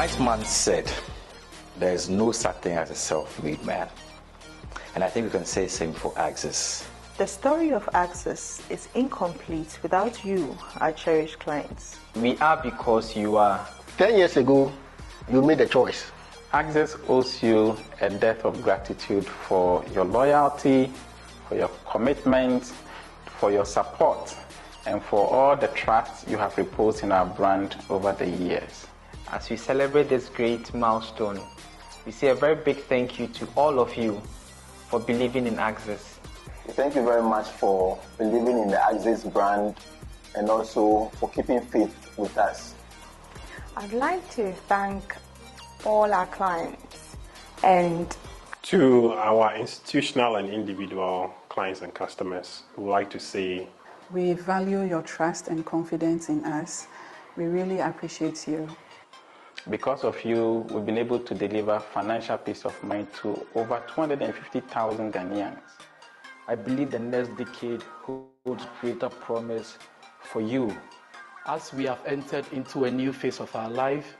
wise man said, there is no such thing as a self-made man. And I think we can say the same for Axis. The story of Axis is incomplete without you, our cherished clients. We are because you are. 10 years ago, you made a choice. Axis owes you a debt of gratitude for your loyalty, for your commitment, for your support, and for all the trust you have reposed in our brand over the years. As we celebrate this great milestone, we say a very big thank you to all of you for believing in Axis. Thank you very much for believing in the Axis brand and also for keeping faith with us. I'd like to thank all our clients and to our institutional and individual clients and customers who like to say, we value your trust and confidence in us. We really appreciate you. Because of you, we've been able to deliver financial peace of mind to over 250,000 Ghanaians. I believe the next decade holds greater promise for you. As we have entered into a new phase of our life,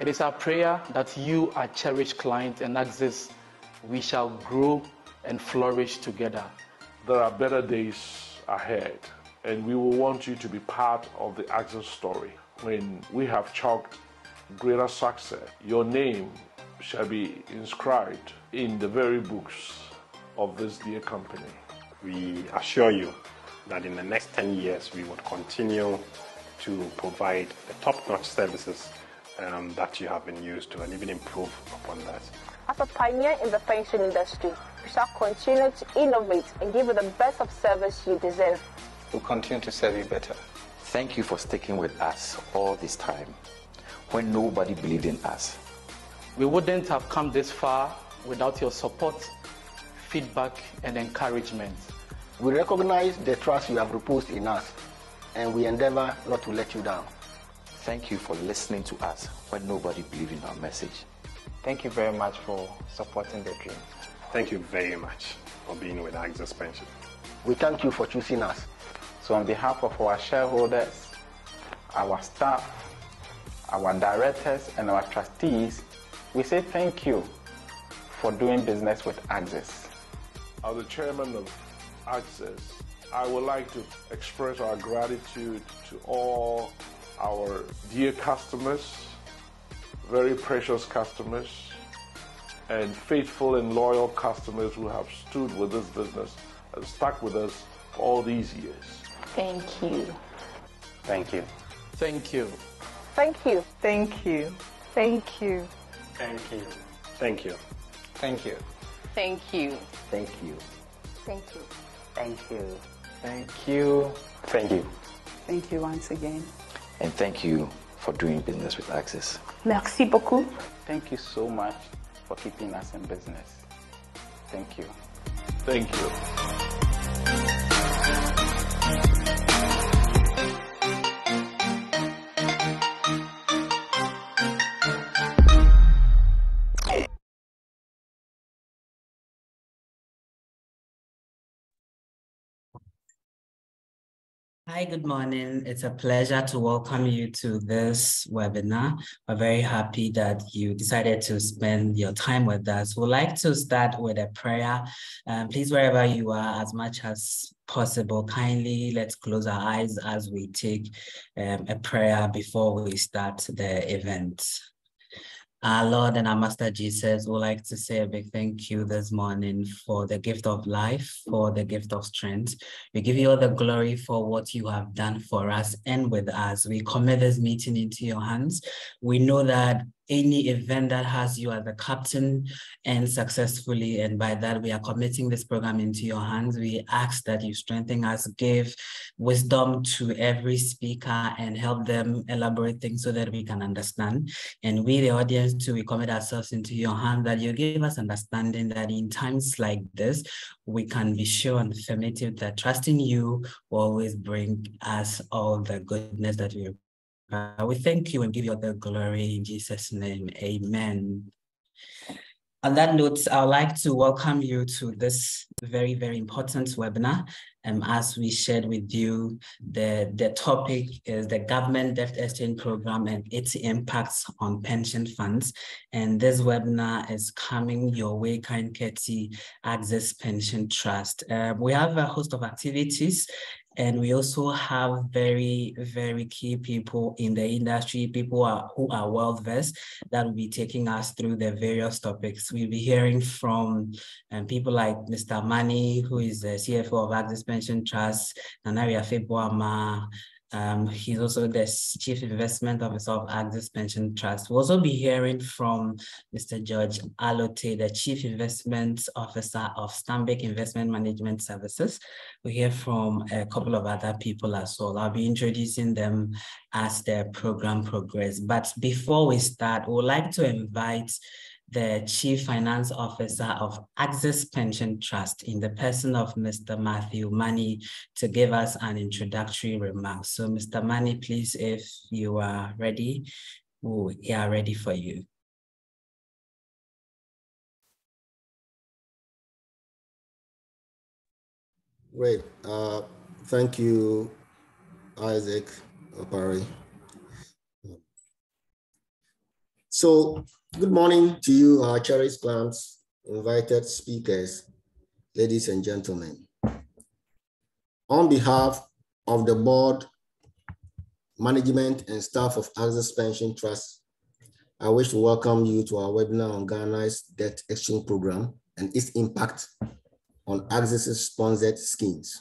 it is our prayer that you, our cherished client and Axis, we shall grow and flourish together. There are better days ahead, and we will want you to be part of the Axis story. When we have chalked greater success, your name shall be inscribed in the very books of this dear company. We assure you that in the next 10 years we would continue to provide the top-notch services that you have been used to and even improve upon that. As a pioneer in the pension industry, we shall continue to innovate and give you the best of service you deserve. We'll continue to serve you better. Thank you for sticking with us all this time, when nobody believed in us. We wouldn't have come this far without your support, feedback, and encouragement. We recognize the trust you have reposed in us, and we endeavor not to let you down. Thank you for listening to us when nobody believed in our message. Thank you very much for supporting the dream. Thank you very much for being with Axis Pension. We thank you for choosing us. So on behalf of our shareholders, our staff, our directors and our trustees, we say thank you for doing business with Axis. As the chairman of Axis, I would like to express our gratitude to all our dear customers, very precious customers, and faithful and loyal customers who have stood with this business and stuck with us for all these years. Thank you. Thank you. Thank you. Thank you. Thank you. Thank you. Thank you. Thank you. Thank you. Thank you. Thank you. Thank you. Thank you. Thank you. Thank you. Thank you once again. And thank you for doing business with Axis. Merci beaucoup. Thank you so much for keeping us in business. Thank you. Thank you. Hi, good morning. It's a pleasure to welcome you to this webinar. We're very happy that you decided to spend your time with us. We'd like to start with a prayer. Please, wherever you are, as much as possible, kindly let's close our eyes as we take a prayer before we start the event. Our Lord and our Master Jesus, would like to say a big thank you this morning for the gift of life, for the gift of strength. We give you all the glory for what you have done for us and with us. We commit this meeting into your hands. We know that any event that has you as the captain and successfully, and by that we are committing this program into your hands. We ask that you strengthen us, give wisdom to every speaker and help them elaborate things so that we can understand. And we, the audience, too, we commit ourselves into your hand that you give us understanding that in times like this, we can be sure and affirmative that trusting you will always bring us all the goodness that we we thank you and give you all the glory in Jesus' name. Amen. On that note, I'd like to welcome you to this very, very important webinar. As we shared with you, the topic is the Government Debt Exchange Program and its impacts on pension funds. And this webinar is coming your way, Kainketi Axis Pension Trust. We have a host of activities, and we also have very, very key people in the industry, people who are well-versed that will be taking us through the various topics. We'll be hearing from people like Mr. Mani, who is the CFO of Axis Pension Trust, Nana Yaw Afriyie Boamah. He's also the Chief Investment Officer of Axis Pension Trust. We'll also be hearing from Mr. George Allotey, the Chief Investment Officer of Stanbic Investment Management Services. We'll hear from a couple of other people as well. I'll be introducing them as the program progresses. But before we start, we'd like to invite the Chief Finance Officer of Axis Pension Trust in the person of Mr. Matthew Mani to give us an introductory remark. So Mr. Mani, please, if you are ready, we are ready for you. Great. Thank you, Isaac Opare. So, good morning to you, our cherished clients, invited speakers, ladies and gentlemen. On behalf of the board, management, and staff of Axis Pension Trust, I wish to welcome you to our webinar on Ghana's debt exchange program and its impact on Axis' sponsored schemes.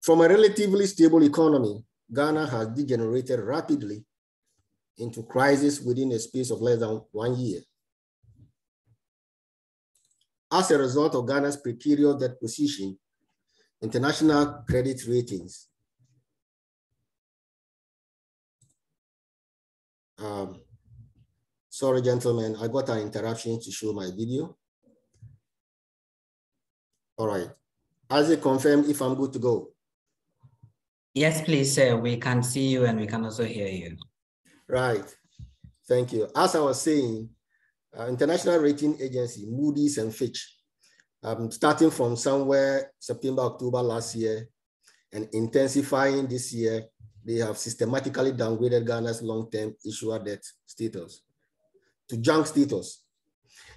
From a relatively stable economy, Ghana has degenerated rapidly into crisis within a space of less than 1 year. As a result of Ghana's precarious debt position, international credit ratings sorry, gentlemen, I got an interruption to show my video. All right, Isaac, confirm if I'm good to go. Yes, please, sir. We can see you and we can also hear you. Right, thank you. As I was saying, international rating agency, Moody's and Fitch, starting from somewhere September, October last year and intensifying this year, they have systematically downgraded Ghana's long-term issuer debt status to junk status.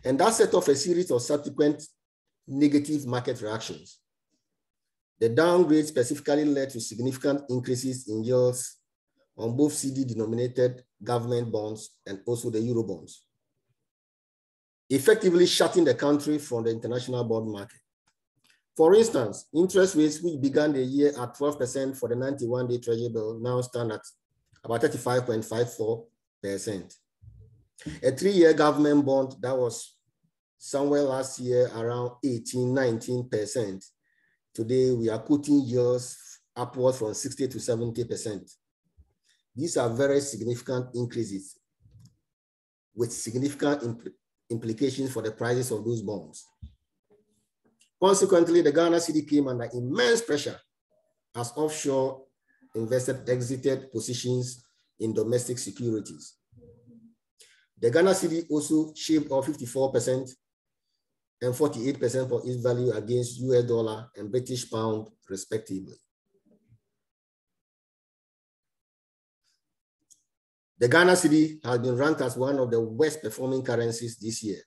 And that set off a series of subsequent negative market reactions. The downgrade specifically led to significant increases in yields on both CD-denominated government bonds and also the euro bonds, effectively shutting the country from the international bond market. For instance, interest rates, which began the year at 12% for the 91-day treasury bill, now stand at about 35.54%. A 3-year government bond that was somewhere last year around 18–19%. Today, we are quoting yields upwards from 60 to 70%. These are very significant increases with significant implications for the prices of those bonds. Consequently, the Ghana cedi came under immense pressure as offshore investors exited positions in domestic securities. The Ghana cedi also shaved off 54% and 48% for its value against US dollar and British pound, respectively. The Ghana cedi has been ranked as one of the worst performing currencies this year.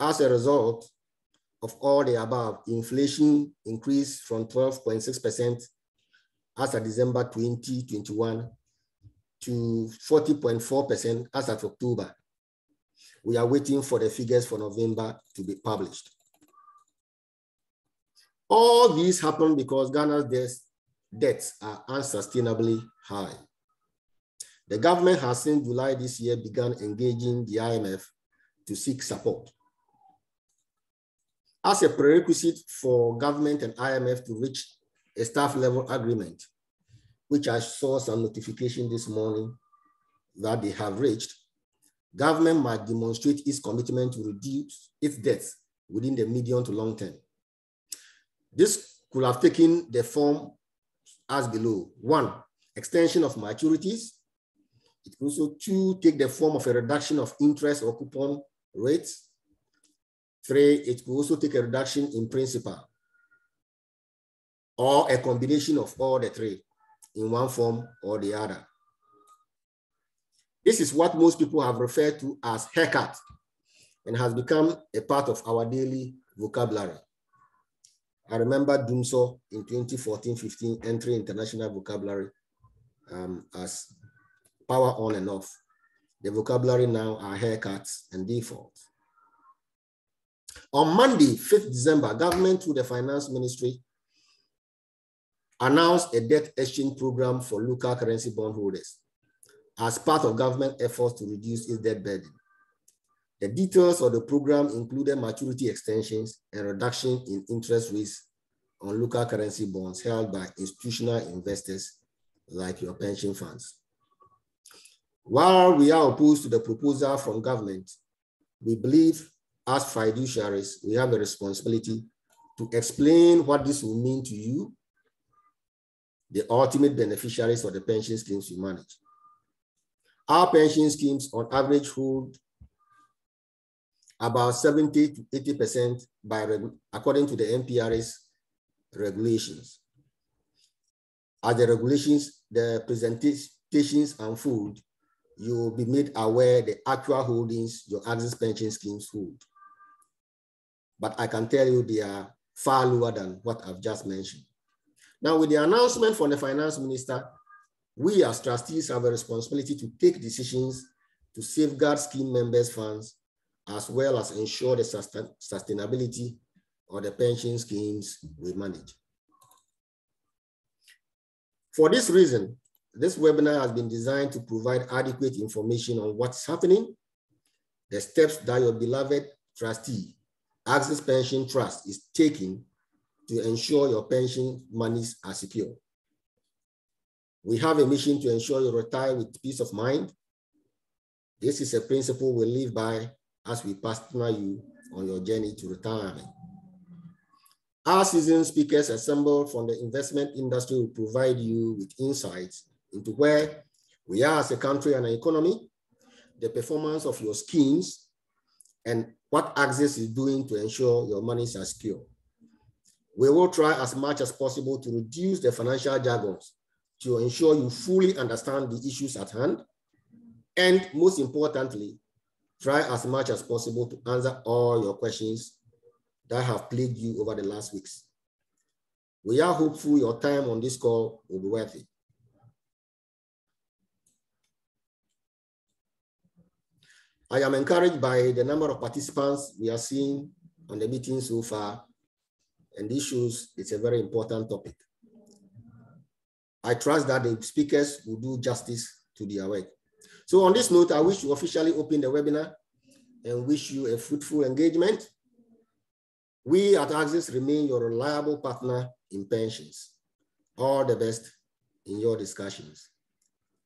As a result of all the above, inflation increased from 12.6% as of December 2021 to 40.4% as of October. We are waiting for the figures for November to be published. All these happened because Ghana's debts are unsustainably high. The government has since July this year begun engaging the IMF to seek support. As a prerequisite for government and IMF to reach a staff level agreement, which I saw some notification this morning that they have reached, government must demonstrate its commitment to reduce its debts within the medium to long term. This could have taken the form as below. 1, extension of maturities. It can also take the form of a reduction of interest or coupon rates. 3, it could also take a reduction in principal, or a combination of all the 3 in one form or the other. This is what most people have referred to as haircut and has become a part of our daily vocabulary. I remember doing so in 2014-15, entering international vocabulary as power on and off. The vocabulary now are haircuts and defaults. On Monday, 5th December, government through the finance ministry announced a debt exchange program for local currency bondholders as part of government efforts to reduce its debt burden. The details of the program included maturity extensions and reduction in interest rates on local currency bonds held by institutional investors like your pension funds. While we are opposed to the proposal from government, we believe as fiduciaries, we have a responsibility to explain what this will mean to you, the ultimate beneficiaries of the pension schemes you manage. Our pension schemes on average hold about 70 to 80% according to the NPRA's regulations. As the regulations, the presentations unfold, you will be made aware the actual holdings your Axis pension schemes hold. But I can tell you they are far lower than what I've just mentioned. Now, with the announcement from the finance minister, we as trustees have a responsibility to take decisions to safeguard scheme members' funds, as well as ensure the sustainability of the pension schemes we manage. For this reason, this webinar has been designed to provide adequate information on what's happening, the steps that your beloved trustee, Axis Pension Trust, is taking to ensure your pension monies are secure. We have a mission to ensure you retire with peace of mind. This is a principle we live by as we partner you on your journey to retirement. Our seasoned speakers assembled from the investment industry will provide you with insights into where we are as a country and an economy, the performance of your schemes, and what Axis is doing to ensure your monies are secure. We will try as much as possible to reduce the financial jargons to ensure you fully understand the issues at hand, and most importantly, try as much as possible to answer all your questions that have plagued you over the last weeks. We are hopeful your time on this call will be worth it. I am encouraged by the number of participants we are seeing on the meeting so far, and this shows it's a very important topic. I trust that the speakers will do justice to their work. So on this note, I wish to officially open the webinar and wish you a fruitful engagement. We at Axis remain your reliable partner in pensions. All the best in your discussions.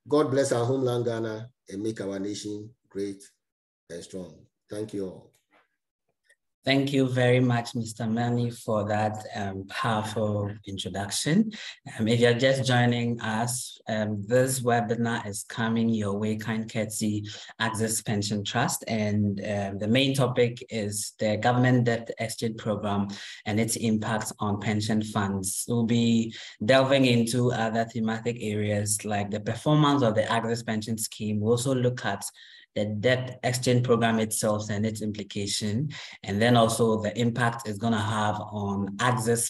God bless our homeland Ghana and make our nation great and strong. Thank you all. Thank you very much, Mr. Mani, for that powerful introduction. If you're just joining us, this webinar is coming your way, Kindketsi Axis Pension Trust, and the main topic is the government debt exchange program and its impact on pension funds. We'll be delving into other thematic areas like the performance of the Axis pension scheme. We'll also look at the debt exchange program itself and its implication, and then also the impact it's going to have on Axis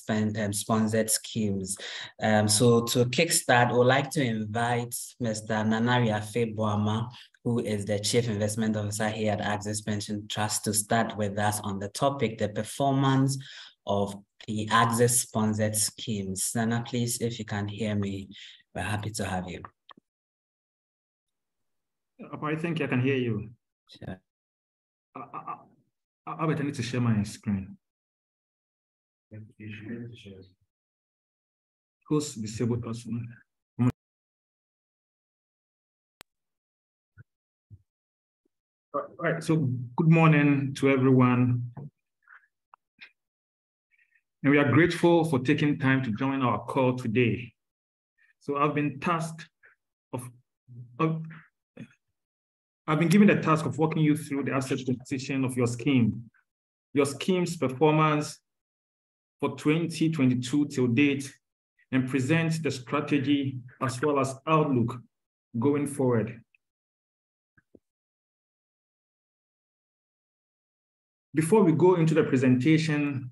sponsored schemes. So to kickstart, we'd like to invite Mr. Nana Yaw Afriyie Boamah, who is the Chief Investment Officer here at Axis Pension Trust, to start with us on the topic, the performance of the Axis sponsored schemes. Nana, please, if you can hear me, we're happy to have you. I think I can hear you. Sure. I need to share my screen. Who's disabled us? All right, so good morning to everyone. And we are grateful for taking time to join our call today. So I've been tasked of I've been given the task of walking you through the asset composition of your scheme. Your scheme's performance for 2022 till date, and present the strategy as well as outlook going forward. Before we go into the presentation,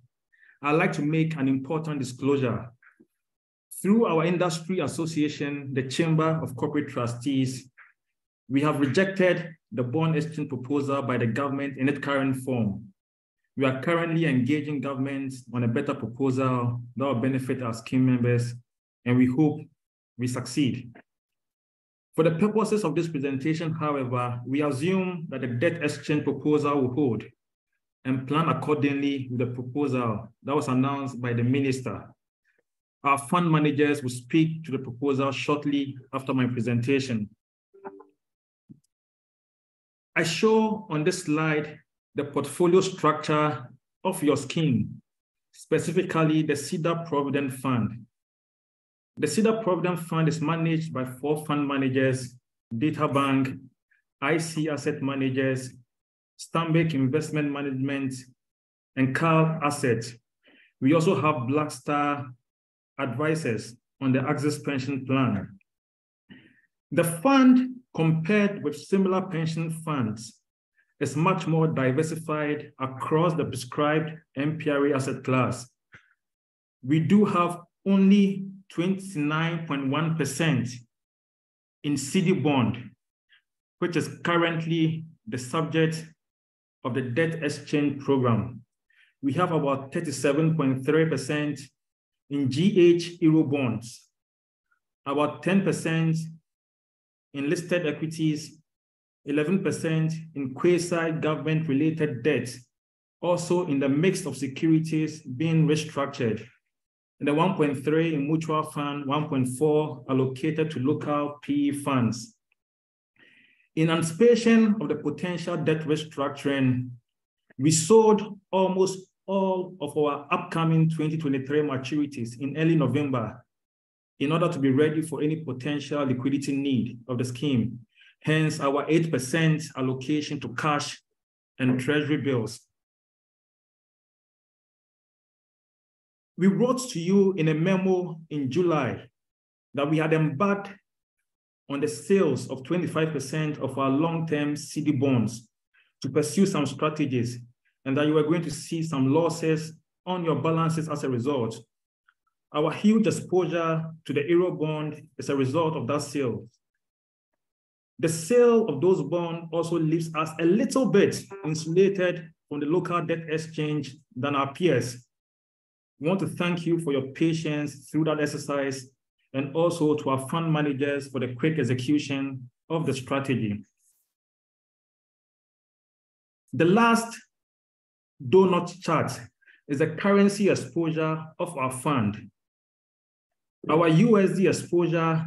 I'd like to make an important disclosure. Through our industry association, the Chamber of Corporate Trustees, we have rejected the bond exchange proposal by the government in its current form. We are currently engaging government on a better proposal that will benefit our scheme members, and we hope we succeed. For the purposes of this presentation, however, we assume that the debt exchange proposal will hold and plan accordingly with the proposal that was announced by the minister. Our fund managers will speak to the proposal shortly after my presentation. I show on this slide the portfolio structure of your scheme, specifically the Cedar Provident Fund. The Cedar Provident Fund is managed by 4 fund managers: Data Bank, IC Asset Managers, Stanbic Investment Management, and Cal Asset. We also have Blackstar Advisors on the Axis Pension Plan. The fund, compared with similar pension funds, is much more diversified across the prescribed NPRA asset class. We do have only 29.1% in CD bond, which is currently the subject of the debt exchange program. We have about 37.3% in GH Euro bonds, about 10% in listed equities, 11% in quasi-government related debt, also in the mix of securities being restructured, and the 1.3 in mutual fund, 1.4 allocated to local PE funds. In anticipation of the potential debt restructuring, we sold almost all of our upcoming 2023 maturities in early November in order to be ready for any potential liquidity need of the scheme. Hence our 8% allocation to cash and treasury bills. We wrote to you in a memo in July that we had embarked on the sales of 25% of our long-term CD bonds to pursue some strategies, and that you were going to see some losses on your balances as a result. Our huge exposure to the euro bond is a result of that sale. The sale of those bonds also leaves us a little bit insulated from the local debt exchange than our peers. We want to thank you for your patience through that exercise, and also to our fund managers for the quick execution of the strategy. The last donut chart is the currency exposure of our fund. Our USD exposure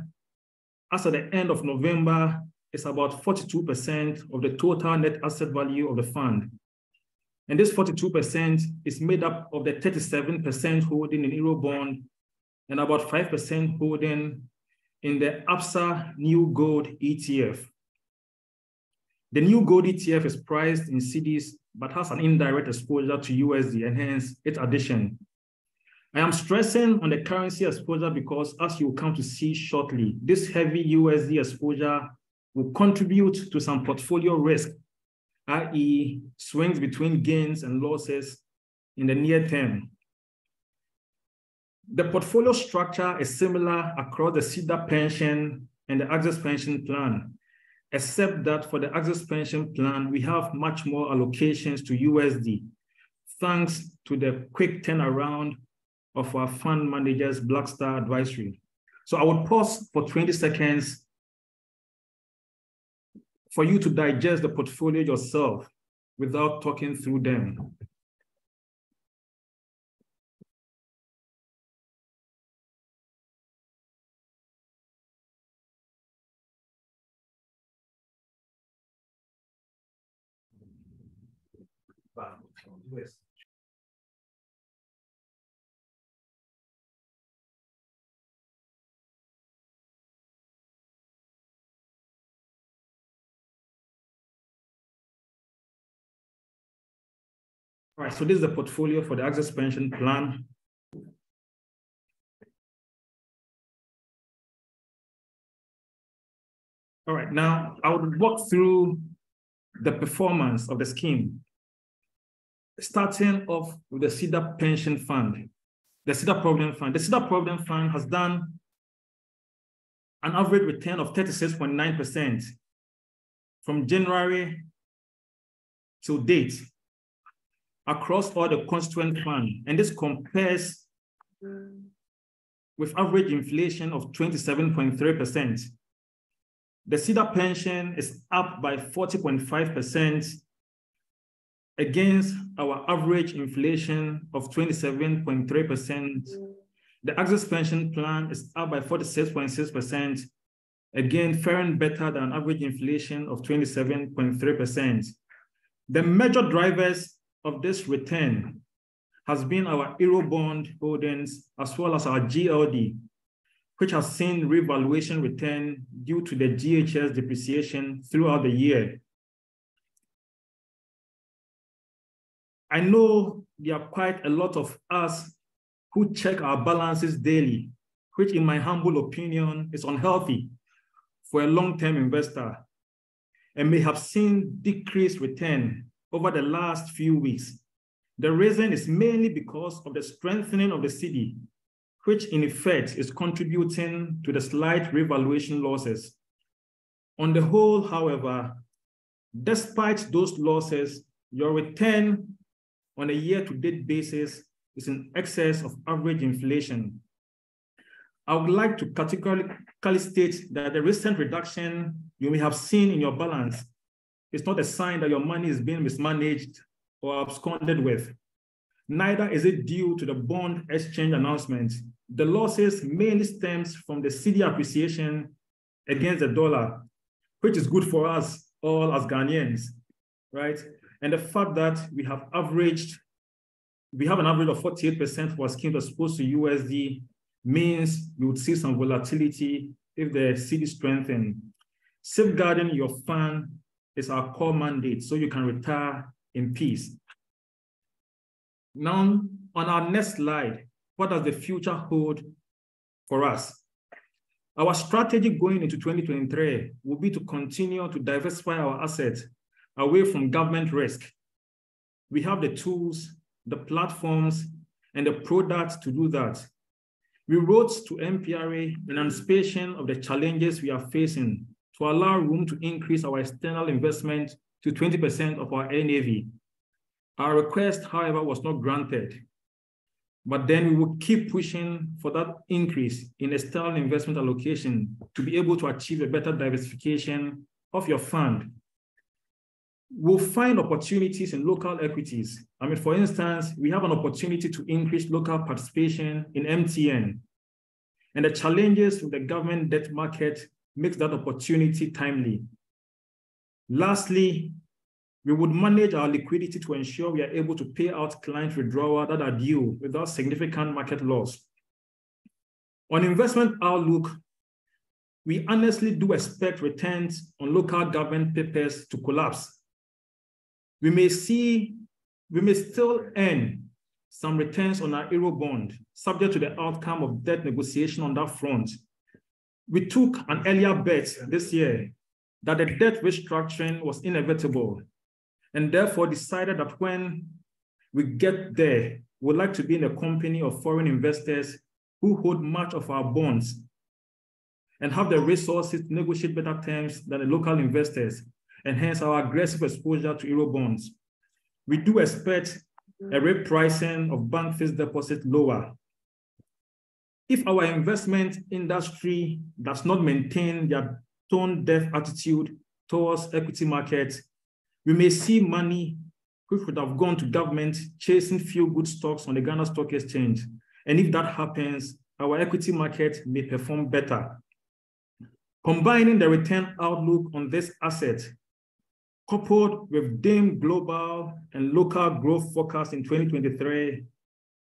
as at the end of November is about 42% of the total net asset value of the fund. And this 42% is made up of the 37% holding in Eurobond and about 5% holding in the Absa NewGold ETF. The NewGold ETF is priced in CDs but has an indirect exposure to USD, and hence its addition. I am stressing on the currency exposure because, as you will come to see shortly, this heavy USD exposure will contribute to some portfolio risk, i.e. swings between gains and losses in the near term. The portfolio structure is similar across the Cedar Pension and the Axis Pension Plan, except that for the Axis Pension Plan, we have much more allocations to USD, thanks to the quick turnaround of our fund managers, Blackstar Advisory. So I will pause for 20 seconds for you to digest the portfolio yourself without talking through them. All right, so this is the portfolio for the Axis Pension Plan. All right, now I would walk through the performance of the scheme, starting off with the Cedar Pension Fund, the Cedar Provident Fund. The Cedar Provident Fund has done an average return of 36.9% from January to date across all the constituent funds. And this compares with average inflation of 27.3%. The Cedar pension is up by 40.5% against our average inflation of 27.3%. The Axis pension plan is up by 46.6%, again, faring better than average inflation of 27.3%. The major drivers of this return has been our Eurobond holdings as well as our GLD, which has seen revaluation return due to the GHS depreciation throughout the year. I know there are quite a lot of us who check our balances daily, which in my humble opinion is unhealthy for a long-term investor, and may have seen decreased return over the last few weeks. The reason is mainly because of the strengthening of the cedi, which in effect is contributing to the slight revaluation losses. On the whole, however, despite those losses, your return on a year-to-date basis is in excess of average inflation. I would like to categorically state that the recent reduction you may have seen in your balance is not a sign that your money is being mismanaged or absconded with. Neither is it due to the bond exchange announcement. The losses mainly stems from the cedi appreciation against the dollar, which is good for us all as Ghanaians, right? And the fact that we have an average of 48% for schemes exposed to USD means you would see some volatility if the cedi strengthens. Safeguarding your fund is our core mandate, so you can retire in peace. Now, on our next slide, what does the future hold for us? Our strategy going into 2023 will be to continue to diversify our assets away from government risk. We have the tools, the platforms, and the products to do that. We rose to NPRA in anticipation of the challenges we are facing to allow room to increase our external investment to 20% of our NAV. Our request, however, was not granted, but then we will keep pushing for that increase in external investment allocation to be able to achieve a better diversification of your fund. We'll find opportunities in local equities. I mean, for instance, we have an opportunity to increase local participation in MTN, and the challenges with the government debt market makes that opportunity timely. Lastly, we would manage our liquidity to ensure we are able to pay out client withdrawal that are due without significant market loss. On investment outlook, we honestly do expect returns on local government papers to collapse. We may still earn some returns on our euro bond, subject to the outcome of debt negotiation on that front. We took an earlier bet this year that the debt restructuring was inevitable, and therefore decided that when we get there, we'd like to be in the company of foreign investors who hold much of our bonds and have the resources to negotiate better terms than the local investors, and hence our aggressive exposure to euro bonds. We do expect a repricing of bank fixed deposit lower. If our investment industry does not maintain their tone-deaf attitude towards equity markets, we may see money which would have gone to government chasing few good stocks on the Ghana Stock Exchange. And if that happens, our equity market may perform better. Combining the return outlook on this asset, coupled with DIM global and local growth forecast in 2023,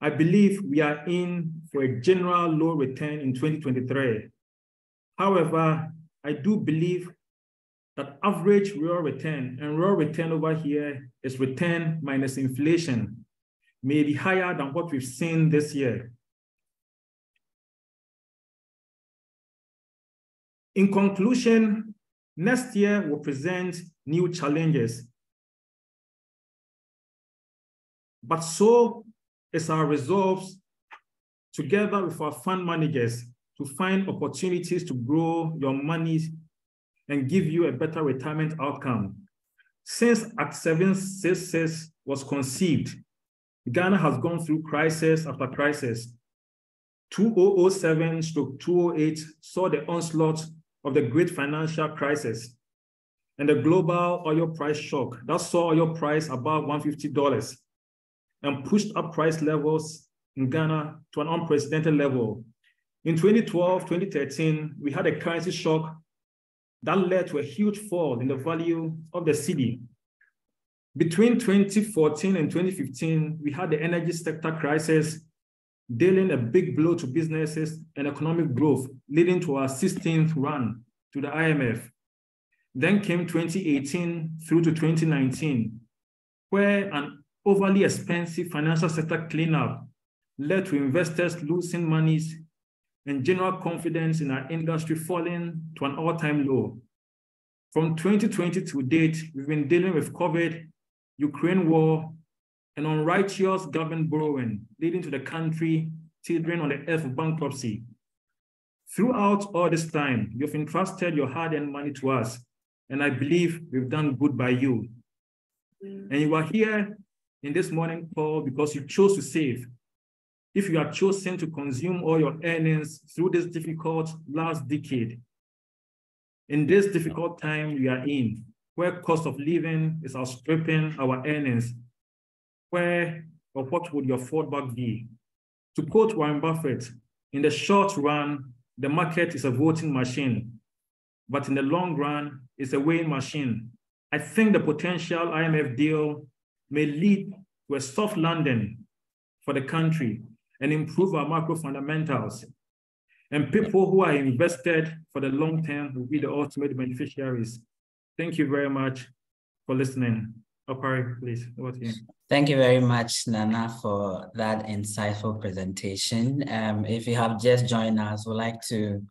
I believe we are in for a general low return in 2023. However, I do believe that average real return, and real return over here is return minus inflation, may be higher than what we've seen this year. In conclusion, next year will present new challenges, but so is our resolves together with our fund managers to find opportunities to grow your money and give you a better retirement outcome. Since Act 766 was conceived, Ghana has gone through crisis after crisis. 2007-2008 saw the onslaught of the great financial crisis and the global oil price shock that saw oil price above $150 and pushed up price levels in Ghana to an unprecedented level. In 2012, 2013, we had a currency shock that led to a huge fall in the value of the cedi. Between 2014 and 2015, we had the energy sector crisis, dealing a big blow to businesses and economic growth, leading to our 16th run to the IMF. Then came 2018 through to 2019, where an overly expensive financial sector cleanup led to investors losing monies and general confidence in our industry falling to an all-time low. From 2020 to date, we've been dealing with COVID, Ukraine war, and unrighteous government borrowing, leading to the country teetering on the edge of bankruptcy. Throughout all this time, you've entrusted your hard-earned money to us, and I believe we've done good by you. And you are here in this morning call because you chose to save. If you have chosen to consume all your earnings through this difficult last decade, in this difficult time we are in, where cost of living is outstripping our earnings, where or what would your fallback be? To quote Warren Buffett, in the short run, the market is a voting machine, but in the long run, it's a weighing machine. I think the potential IMF deal may lead to a soft landing for the country and improve our macro fundamentals. And people who are invested for the long term will be the ultimate beneficiaries. Thank you very much for listening. Opare, please, over to you. Thank you very much, Nana, for that insightful presentation. If you have just joined us, we'd like to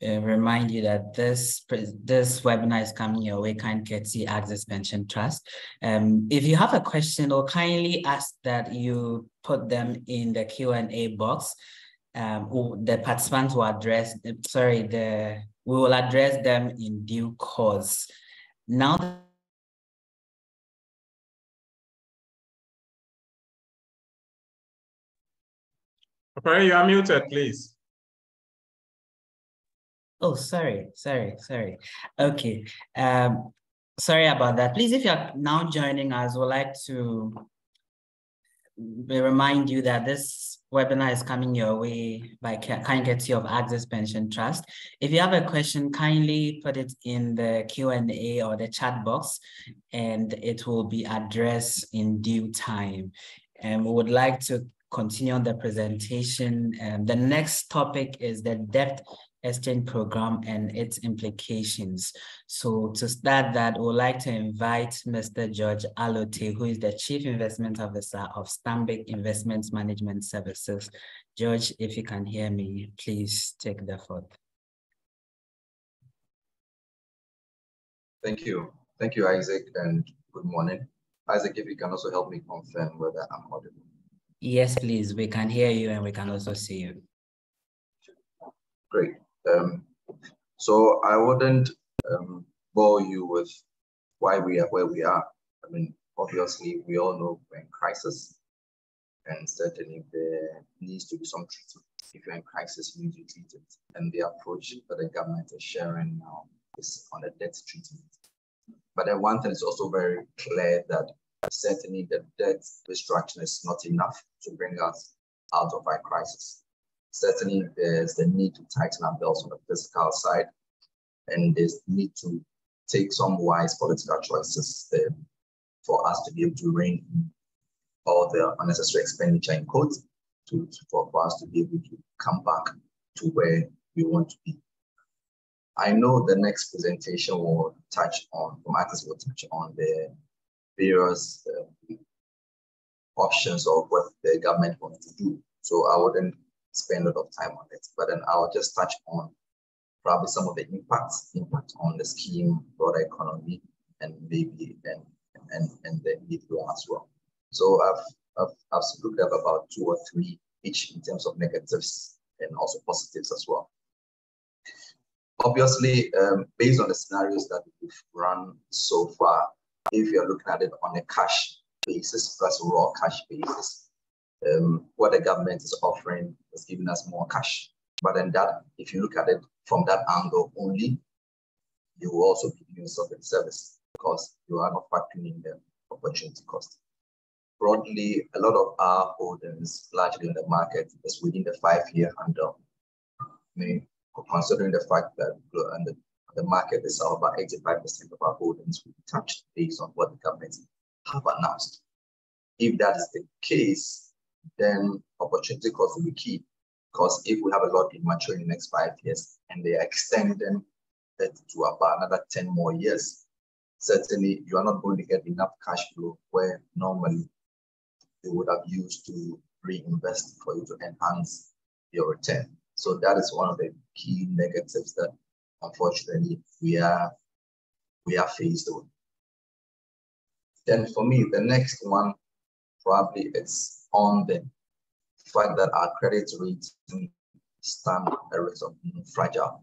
remind you that this webinar is coming your way, kindly Axis Pension Trust. If you have a question, or kindly ask that you put them in the Q&A box. The participants will address, we will address them in due course. Now, Opare, you are muted, please. Oh, sorry. Okay, sorry about that. Please, if you're now joining us, we'd like to remind you that this webinar is coming your way by kindly of Axis Pension Trust. If you have a question, kindly put it in the Q&A or the chat box, and it will be addressed in due time. And we would like to continue on the presentation. The next topic is the debt exchange program and its implications. So to start that, we'd like to invite Mr. George Allotey, who is the Chief Investment Officer of Stanbic Investment Management Services. George, if you can hear me, please take the floor. Thank you. Thank you, Isaac, and good morning. Isaac, if you can also help me confirm whether I'm audible. Yes, please. We can hear you and we can also see you. Great. So I wouldn't bore you with why we are where we are. I mean, obviously, we all know we're in crisis, and certainly there needs to be some treatment. If you're in crisis, you need to treat it. And the approach that the government is sharing now is on a debt treatment. But then one thing is also very clear that certainly the debt restructuring is not enough to bring us out of our crisis. Certainly, there's the need to tighten our belts on the fiscal side, and there's need to take some wise political choices there for us to be able to rein in all the unnecessary expenditure in quotes for us to be able to come back to where we want to be. I know the next presentation will touch on, from Axis will touch on the various options of what the government wants to do. So I wouldn't spend a lot of time on it, but then I'll just touch on probably some of the impact on the scheme, broader economy, and maybe and the individual as well. So I've looked up about 2 or 3 each in terms of negatives and also positives as well. Obviously, based on the scenarios that we've run so far, if you're looking at it on a cash basis, plus raw cash basis, what the government is offering is giving us more cash. But then that, if you look at it from that angle only, you will also be doing certain service because you are not factoring in the opportunity cost. Broadly, a lot of our holdings, largely in the market, is within the 5-year handle. I mean, considering the fact that the market is about 85% of our holdings will be touched based on what the government have announced. If that is the case, then opportunity cost will be key, because if we have a lot in mature in the next 5 years and they are extending it to about another 10 more years, certainly you are not going to get enough cash flow where normally you would have used to reinvest for you to enhance your return. So that is one of the key negatives that unfortunately we are faced with. Then for me, the next one probably is on the fact that our credit rating stand a risk of being fragile.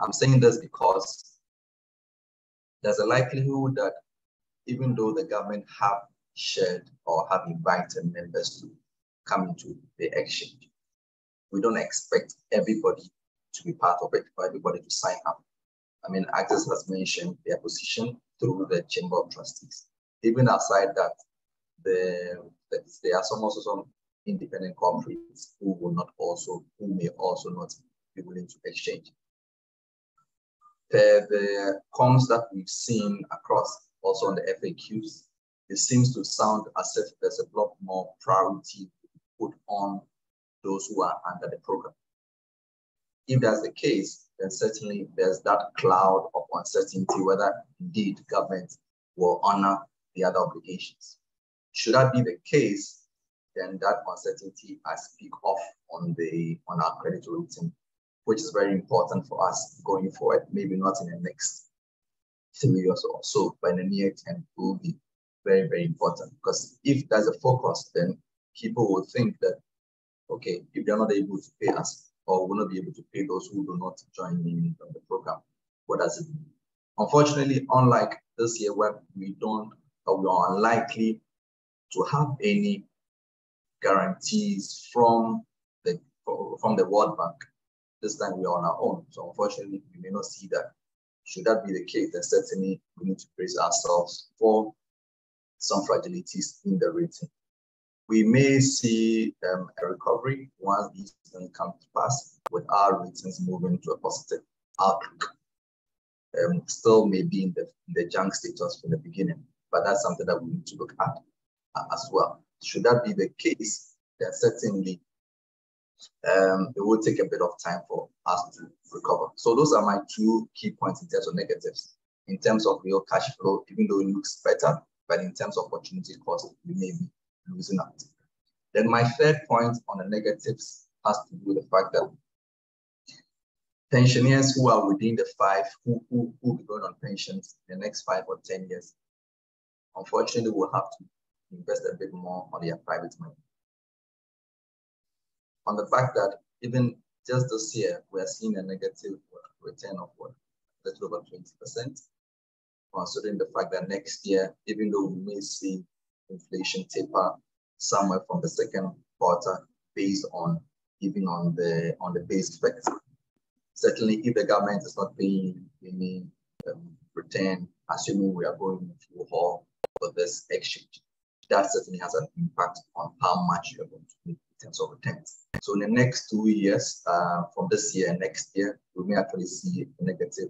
I'm saying this because there's a likelihood that even though the government have shared or have invited members to come into the exchange, we don't expect everybody to be part of it, for everybody to sign up. I mean, Axis has mentioned their position through the Chamber of Trustees. Even aside that, there are also some independent companies who may also not be willing to exchange. The comms that we've seen across, also on the FAQs, it seems to sound as if there's a lot more priority put on those who are under the program. If that's the case, then certainly there's that cloud of uncertainty whether indeed government will honor the other obligations. Should that be the case, then that uncertainty I speak of on our credit rating, which is very important for us going forward, maybe not in the next 3 years or so, but in the near term will be very, very important. Because if there's a focus, then people will think that, okay, if they're not able to pay us or will not be able to pay those who do not join in on the program, what does it mean? Unfortunately, unlike this year where we don't, or we are unlikely to have any guarantees from the World Bank, this time we are on our own. So unfortunately, we may not see that. Should that be the case, then certainly we need to brace ourselves for some fragilities in the rating. We may see a recovery once these things come to pass, with our ratings moving to a positive outlook. Still may be in the junk status from the beginning, but that's something that we need to look at as well. Should that be the case, then certainly it will take a bit of time for us to recover. So those are my 2 key points in terms of negatives. In terms of real cash flow, even though it looks better, but in terms of opportunity cost, we may be losing out. Then my 3rd point on the negatives has to do with the fact that pensioners who are within the 5, who will be going on pensions in the next 5 or 10 years, unfortunately will have to invest a bit more on their private money. On the fact that even just this year, we are seeing a negative return of a little over 20%, considering the fact that next year, even though we may see inflation taper somewhere from the 2nd quarter, based on even on the base effect. Certainly, if the government is not paying any return, assuming we are going to haul for this exchange, that certainly has an impact on how much you are going to make in terms of returns. So in the next 2 years, from this year and next year, we may actually see a negative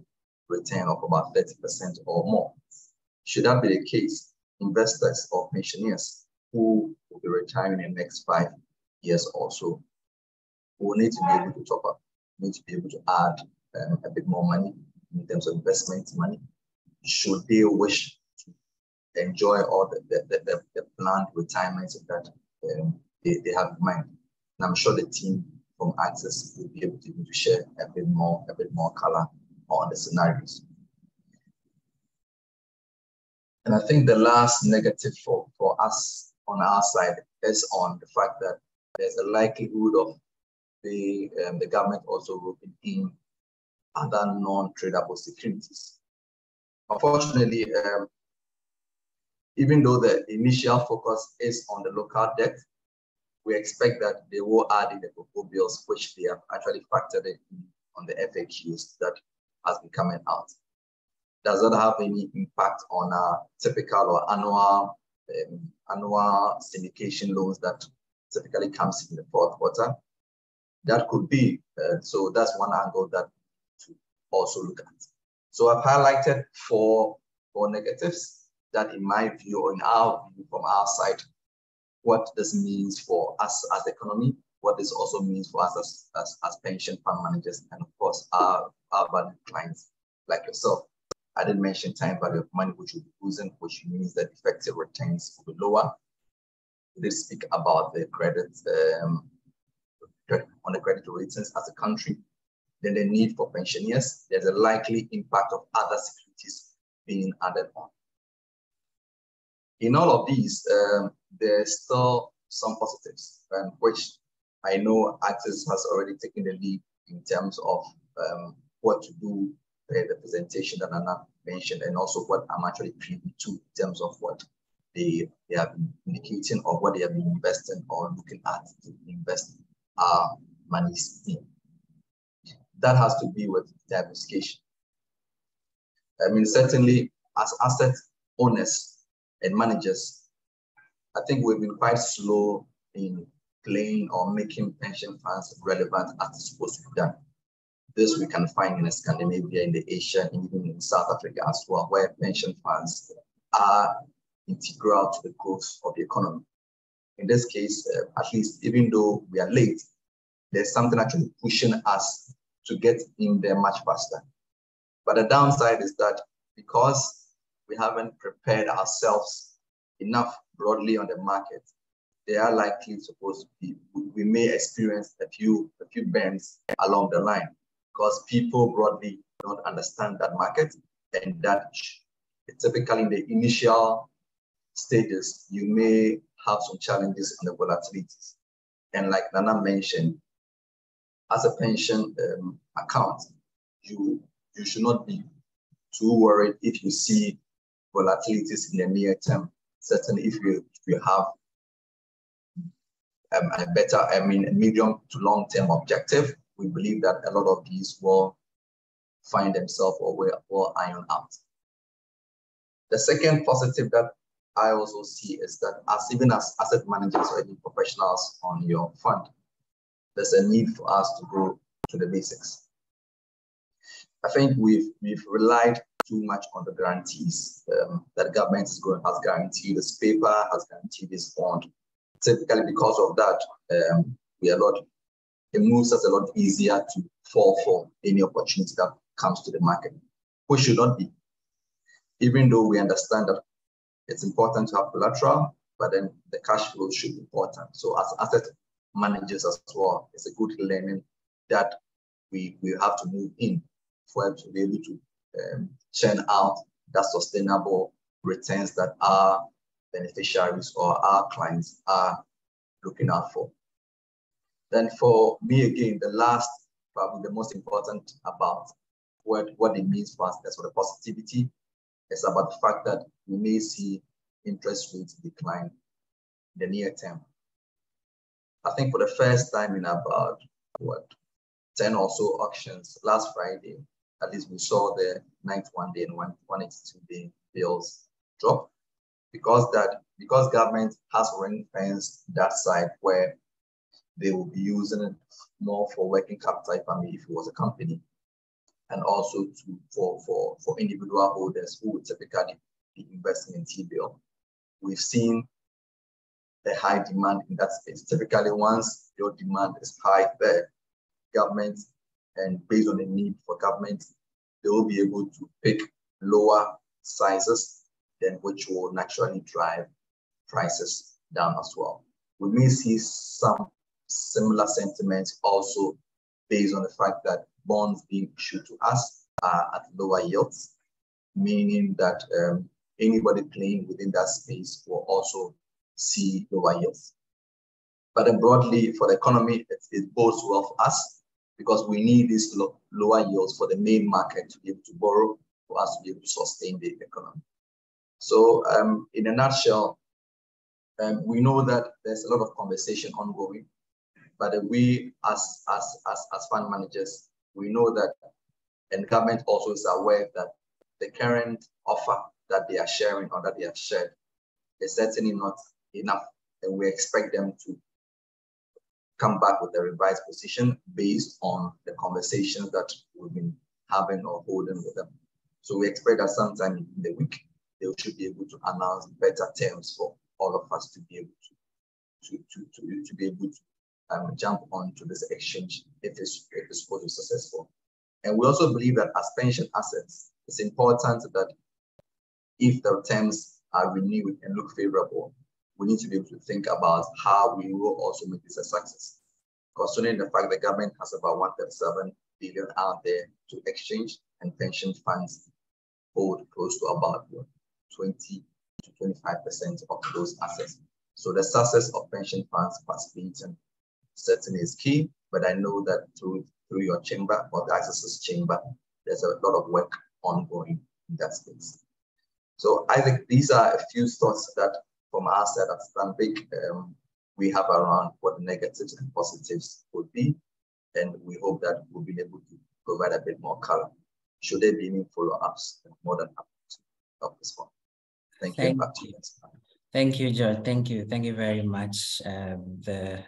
return of about 30% or more. Should that be the case, investors or pensioners who will be retiring in the next 5 years or so will need to be able to top up, need to be able to add a bit more money in terms of investment money, should they wish to enjoy all the planned retirements that they have in mind. And I'm sure the team from Axis will be able to share a bit more color on the scenarios. And I think the last negative for us on our side is on the fact that there's a likelihood of the government also roping in other non-tradable securities. Unfortunately, even though the initial focus is on the local debt, we expect that they will add in the cocoa bills, which they have actually factored in on the FAQs that has been coming out. Does not have any impact on our typical or annual syndication loans that typically comes in the fourth quarter. That could be, so that's one angle that to also look at. So I've highlighted four negatives that in my view, or in our view from our side, what this means for us as the economy, what this also means for us as pension fund managers, and of course our valued clients like yourself. I didn't mention time value of money, which will be losing, which means that effective returns will be lower. They speak about the credit on the credit ratings as a country. Then the need for pensioners. There's a likely impact of other securities being added on. In all of these, there's still some positives, which I know Axis has already taken the lead in terms of what to do. The presentation that Nana mentioned, and also what I'm actually privy to in terms of what they have been indicating or what they have been investing or looking at to invest our money in. That has to be with diversification. I mean, certainly as asset owners and managers, I think we've been quite slow in playing or making pension funds relevant as it's supposed to be done. This we can find in Scandinavia, in the Asia, and even in South Africa as well, where pension funds are integral to the growth of the economy. In this case, at least even though we are late, there's something actually pushing us to get in there much faster. But the downside is that because we haven't prepared ourselves enough broadly on the market, they are likely supposed to be, we may experience a few bends along the line, because people broadly don't understand that market, and that typically in the initial stages, you may have some challenges on the volatilities. And like Nana mentioned, as a pension account, you should not be too worried if you see volatilities in the near term, certainly if you have a medium to long-term objective. We believe that a lot of these will find themselves or will iron out. The second positive that I also see is that even as asset managers or any professionals on your fund, there's a need for us to go to the basics. I think we've relied too much on the guarantees that government has guaranteed this paper, has guaranteed this bond. Typically because of that, it moves us a lot easier to fall for any opportunity that comes to the market, which should not be. Even though we understand that it's important to have collateral, but then the cash flow should be important. So as asset managers as well, it's a good learning that we have to move in for to be able to churn out that sustainable returns that our beneficiaries or our clients are looking out for. Then for me, again, the last, probably the most important about what it means for us, that's for the positivity, is about the fact that we may see interest rates decline in the near term. I think for the first time in about, 10 or so auctions last Friday, at least we saw the 91 day and 182 day bills drop because government has ring-fenced that side where they will be using it more for working capital if it was a company, and also for individual holders who would typically be investing in T-bill. We've seen a high demand in that space. Typically, once your demand is high there, government, and based on the need for government they will be able to pick lower sizes, then which will naturally drive prices down as well. We may see some similar sentiments also based on the fact that bonds being issued to us are at lower yields, meaning that anybody playing within that space will also see lower yields. But broadly, for the economy, it bodes well for us because we need these lower yields for the main market to be able to borrow, for us to be able to sustain the economy. So in a nutshell, we know that there's a lot of conversation ongoing, but we as fund managers, we know that, and government also is aware that the current offer that they are sharing or that they have shared is certainly not enough. And we expect them to come back with a revised position based on the conversations that we've been having or holding with them. So we expect that sometime in the week, they should be able to announce better terms for all of us to be able to be able to jump onto this exchange if it's supposed to be successful. And we also believe that as pension assets, it's important that if the terms are renewed and look favorable, we need to be able to think about how we will also make this a success. Considering the fact the government has about 137 billion out there to exchange, and pension funds hold close to about 20 to 25% of those assets. So the success of pension funds participating certainly is key, but I know that through your chamber or the Access Chamber, there's a lot of work ongoing in that space. So I think these are a few thoughts that from our side at Stanbic, we have around what the negatives and positives would be, and we hope that we'll be able to provide a bit more color. Should there be any follow-ups, more than happy to help this one. Thank you. Thank you, George. Thank you. Thank you very much. The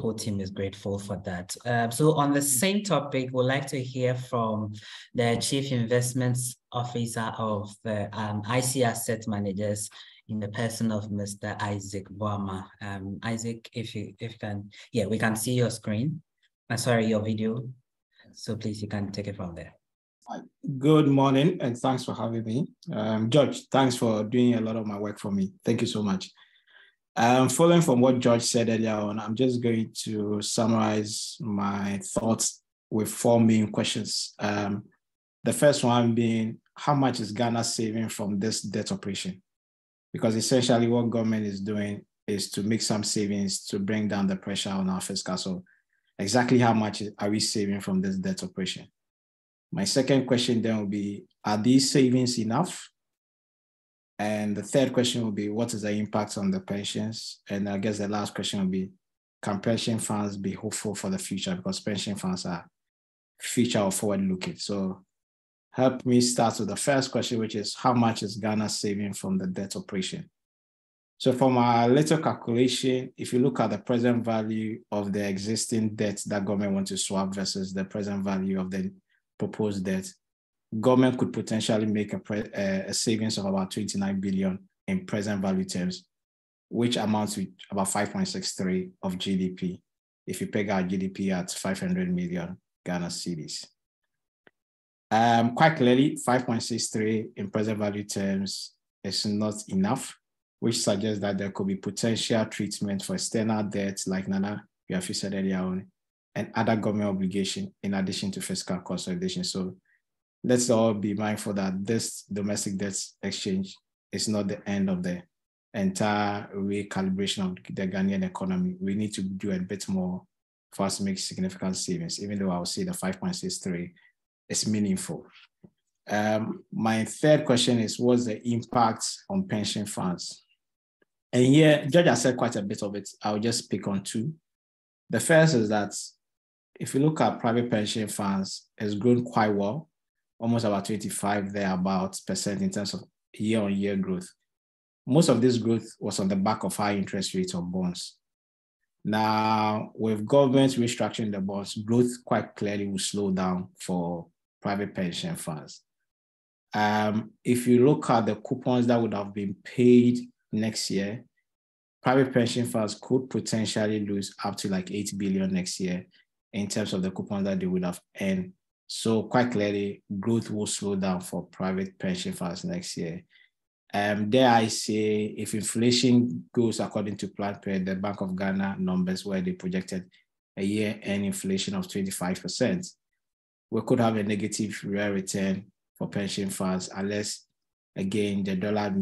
whole team is grateful for that. So on the same topic, we'd like to hear from the Chief Investments Officer of the IC Asset Managers, in the person of Mr. Isaac Boamah. Isaac, if you can, yeah, we can see your screen. Sorry, your video. So please, you can take it from there. Good morning, and thanks for having me. George, thanks for doing a lot of my work for me. Thank you so much. Following from what George said earlier on, I'm just going to summarize my thoughts with four main questions. The first one being, how much is Ghana saving from this debt operation? Because essentially what government is doing is to make some savings to bring down the pressure on our fiscal. So exactly how much are we saving from this debt operation? My second question then will be, are these savings enough? And the third question will be, what is the impact on the pensions? And I guess the last question will be, can pension funds be hopeful for the future? Because pension funds are future or forward-looking. So help me start with the first question, which is how much is Ghana saving from the debt operation? So from our little calculation, if you look at the present value of the existing debt that government wants to swap versus the present value of the proposed debt, government could potentially make a savings of about 29 billion in present value terms, which amounts to about 5.63 of GDP, if you peg our GDP at 500 million Ghana cedis. Quite clearly, 5.63 in present value terms is not enough, which suggests that there could be potential treatment for external debt, like Nana Yaw Afriyie said earlier on, and other government obligation in addition to fiscal consolidation. So let's all be mindful that this domestic debt exchange is not the end of the entire recalibration of the Ghanaian economy. We need to do a bit more for us to make significant savings, even though I would say the 5.63 it's meaningful. My third question is, what's the impact on pension funds? And here, George has said quite a bit of it. I'll just pick on two. The first is that if you look at private pension funds, it's grown quite well, almost about 25% in terms of year-on-year growth. Most of this growth was on the back of high interest rates on bonds. Now, with governments restructuring the bonds, growth quite clearly will slow down for private pension funds. If you look at the coupons that would have been paid next year, private pension funds could potentially lose up to like 8 billion next year in terms of the coupons that they would have earned So quite clearly, growth will slow down for private pension funds next year. There I say, if inflation goes according to plan per the Bank of Ghana numbers where they projected a year-end inflation of 25%, we could have a negative real return for pension funds unless, again, the dollar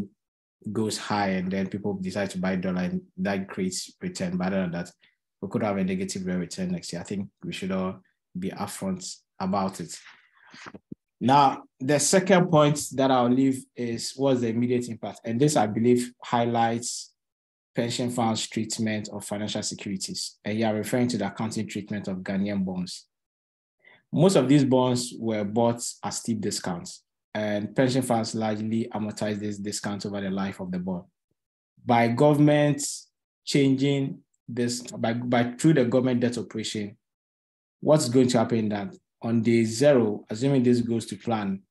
goes high and then people decide to buy dollar and that creates return. But other than that, we could have a negative real return next year. I think we should all be upfront about it. Now, the second point that I'll leave is what's the immediate impact? And this, I believe, highlights pension funds' treatment of financial securities. And you are referring to the accounting treatment of Ghanaian bonds. Most of these bonds were bought at steep discounts, and pension funds largely amortize this discount over the life of the bond. By government changing this, through the government debt operation, what's going to happen that on day zero, assuming this goes to plan,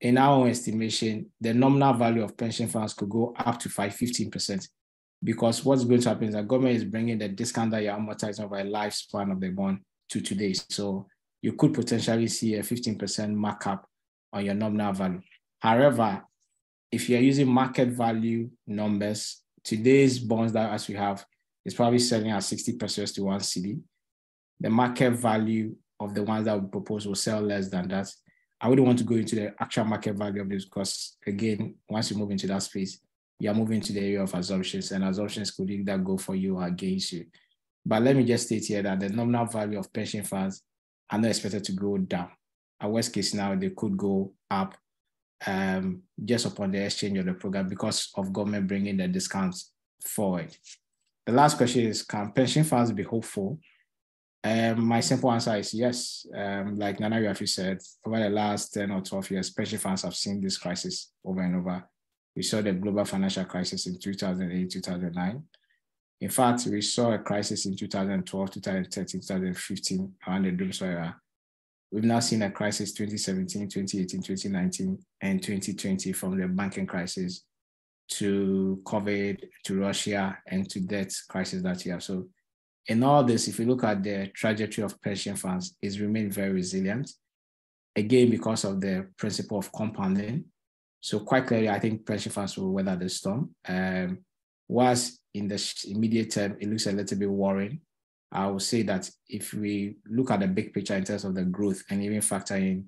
in our own estimation, the nominal value of pension funds could go up to 15%, because what's going to happen is the government is bringing the discount that you're amortizing over a lifespan of the bond to today. So you could potentially see a 15% markup on your nominal value. However, if you're using market value numbers, today's bonds that as we have is probably selling at 60 pesos to 1 cedi. The market value of the ones that we propose will sell less than that. I wouldn't want to go into the actual market value of this because, again, once you move into that space, you're moving to the area of assumptions, and assumptions could either go for you or against you. But let me just state here that the nominal value of pension funds are not expected to go down. At worst case now, they could go up just upon the exchange of the program because of government bringing the discounts forward. The last question is, can pension funds be hopeful? My simple answer is yes. Like Nana Yaw Afriyie said, over the last 10 or 12 years, pension funds have seen this crisis over and over. We saw the global financial crisis in 2008, 2009. In fact, we saw a crisis in 2012, 2013, 2015, around the Doomsday era. We've now seen a crisis 2017, 2018, 2019, and 2020, from the banking crisis to COVID, to Russia, and to debt crisis that you have. So in all this, if you look at the trajectory of pension funds, it's remained very resilient, again, because of the principle of compounding. So quite clearly, I think pension funds will weather the storm. Whilst in the immediate term, it looks a little bit worrying, I would say that if we look at the big picture in terms of the growth and even factor in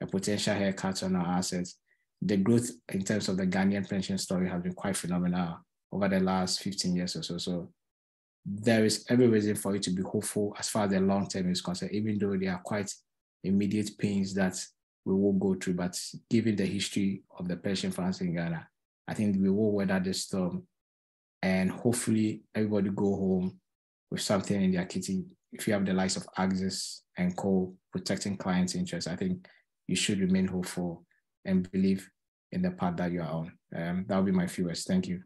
a potential haircut on our assets, the growth in terms of the Ghanaian pension story has been quite phenomenal over the last 15 years or so. So there is every reason for you to be hopeful as far as the long term is concerned, even though there are quite immediate pains that we will go through. But given the history of the pension funds in Ghana, I think we will weather the storm, and hopefully everybody go home with something in their kitty. If you have the likes of Axis and Co protecting clients' interests, I think you should remain hopeful and believe in the path that you are on. That'll be my few words. Thank you.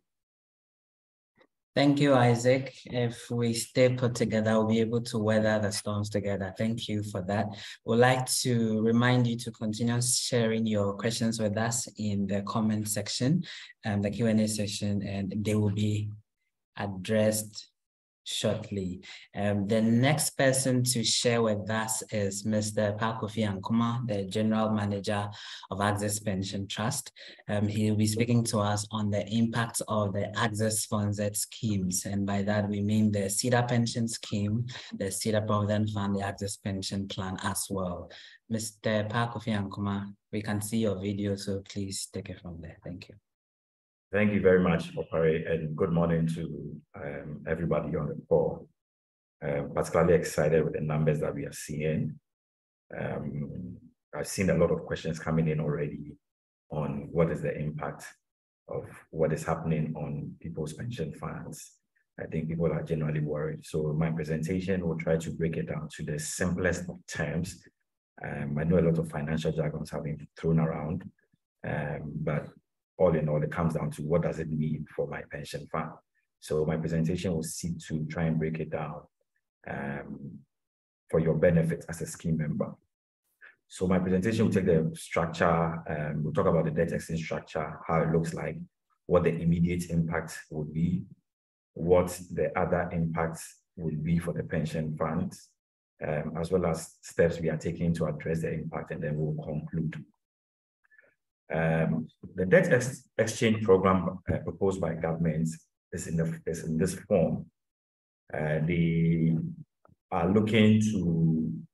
Thank you, Isaac. If we stay put together, we'll be able to weather the storms together. Thank you for that. We'd like to remind you to continue sharing your questions with us in the comment section and the Q&A section, and they will be addressed shortly. The next person to share with us is Mr. Pa Kofi Ankomah, the General Manager of Axis Pension Trust. He'll be speaking to us on the impact of the Axis-sponsored schemes, and by that we mean the Cedar Pension Scheme, the Cedar Provident Fund, the Axis Pension Plan as well. Mr. Pa Kofi Ankomah, we can see your video, so please take it from there. Thank you. Thank you very much, Opare, and good morning to everybody on the call. I'm particularly excited with the numbers that we are seeing. I've seen a lot of questions coming in already on what is the impact of what is happening on people's pension funds. I think people are generally worried. So my presentation will try to break it down to the simplest of terms. I know a lot of financial jargons have been thrown around, but all in all, it comes down to what does it mean for my pension fund. So my presentation will seek to try and break it down for your benefit as a scheme member. So my presentation will take the structure, we'll talk about the debt exchange structure, how it looks like, what the immediate impact would be, what the other impacts would be for the pension fund, as well as steps we are taking to address the impact, and then we'll conclude. The debt exchange program proposed by governments is in this form. They are looking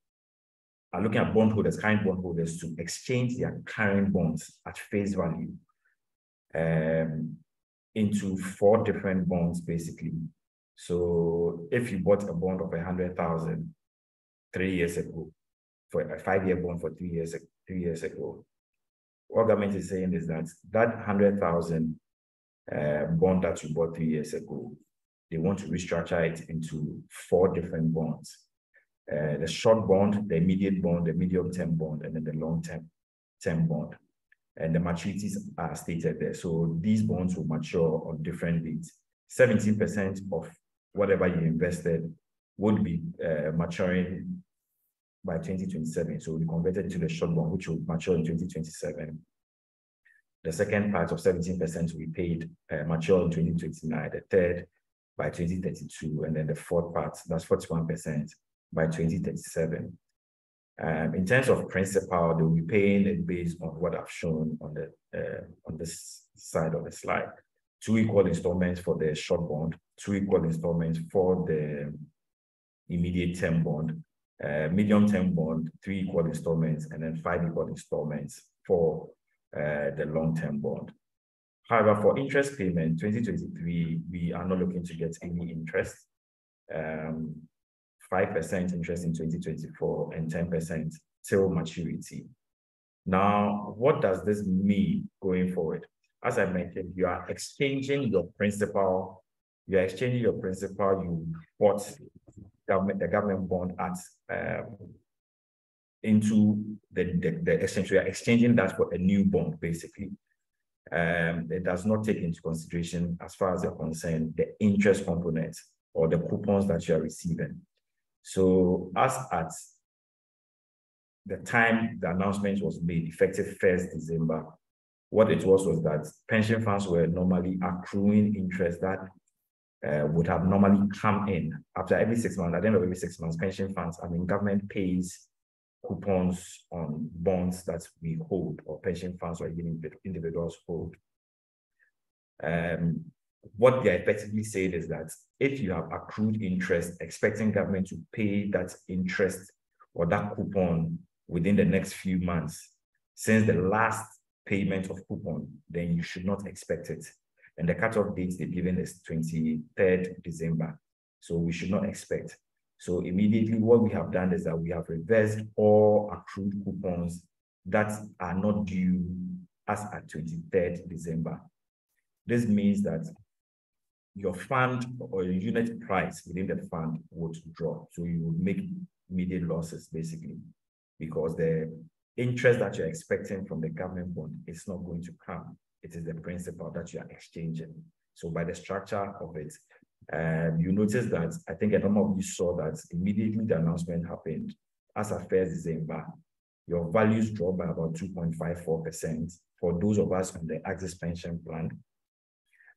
at bondholders, current bondholders, to exchange their current bonds at face value into 4 different bonds, basically. So if you bought a bond of 100,000 3 years ago, for a 5-year bond for 3 years ago, what government is saying is that that 100,000 bond that you bought 3 years ago, they want to restructure it into 4 different bonds. The short bond, the immediate bond, the medium-term bond, and then the long-term bond. And the maturities are stated there. So these bonds will mature on different dates. 70% of whatever you invested would be maturing by 2027. So we converted to the short bond, which will mature in 2027. The second part of 17% will be paid, mature in 2029. The third by 2032, and then the fourth part, that's 41%, by 2037. In terms of principal, they will be paying it based on what I've shown on the on this side of the slide. 2 equal installments for the short bond, 2 equal installments for the immediate term bond, medium term bond, 3 equal installments, and then 5 equal installments for the long term bond. However, for interest payment, 2023, we are not looking to get any interest. 5% interest in 2024 and 10% till maturity. Now, what does this mean going forward? As I mentioned, you are exchanging your principal. You are exchanging your principal. You bought the government bond at into the exchange. You are exchanging that for a new bond, basically. It does not take into consideration, as far as you're concerned, the interest component or the coupons that you are receiving. So as at the time the announcement was made, effective 1st December, what it was that pension funds were normally accruing interest that would have normally come in after every 6 months. At the end of every 6 months, pension funds, I mean, government pays coupons on bonds that we hold, or pension funds or even individuals hold. What they are effectively saying is that if you have accrued interest, expecting government to pay that interest or that coupon within the next few months, since the last payment of coupon, then you should not expect it. And the cutoff date they've given is 23rd December. So we should not expect. So immediately what we have done is that we have reversed all accrued coupons that are not due as at 23rd December. This means that your fund or your unit price within the fund would drop. So you would make immediate losses, basically, because the interest that you're expecting from the government bond is not going to come. It is the principal that you are exchanging. So by the structure of it, you notice that I think a number of you saw that immediately the announcement happened, as of 1st December, your values dropped by about 2.54% for those of us on the Axis Pension Plan.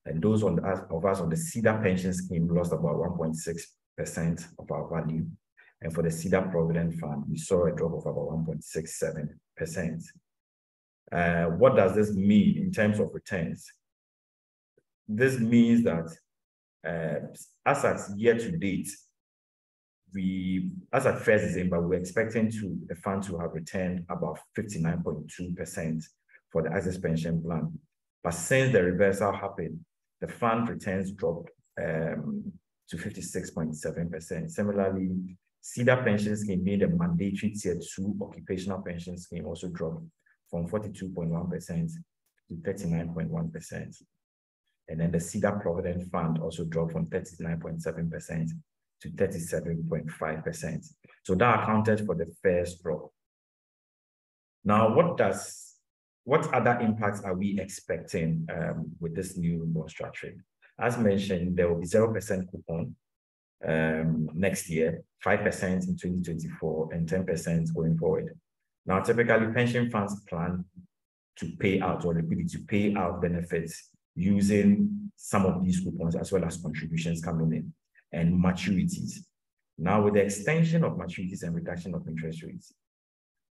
And those of us on the Cedar Pension Scheme lost about 1.6% of our value. And for the Cedar Provident Fund, we saw a drop of about 1.67%. What does this mean in terms of returns? This means that as at year to date, as at 1st December, we're expecting the fund to have returned about 59.2% for the Axis Pension Plan. But since the reversal happened, the fund returns dropped to 56.7%. Similarly, Cedar Pension Scheme, being the mandatory tier 2 occupational pension scheme, also dropped from 42.1% to 39.1%. And then the Cedar Provident Fund also dropped from 39.7% to 37.5%. So that accounted for the first drop. Now, what other impacts are we expecting with this new bond structure? As mentioned, there will be 0% coupon next year, 5% in 2024, and 10% going forward. Now, typically, pension funds plan to pay out or liquidity to pay out benefits using some of these coupons as well as contributions coming in and maturities. Now, with the extension of maturities and reduction of interest rates,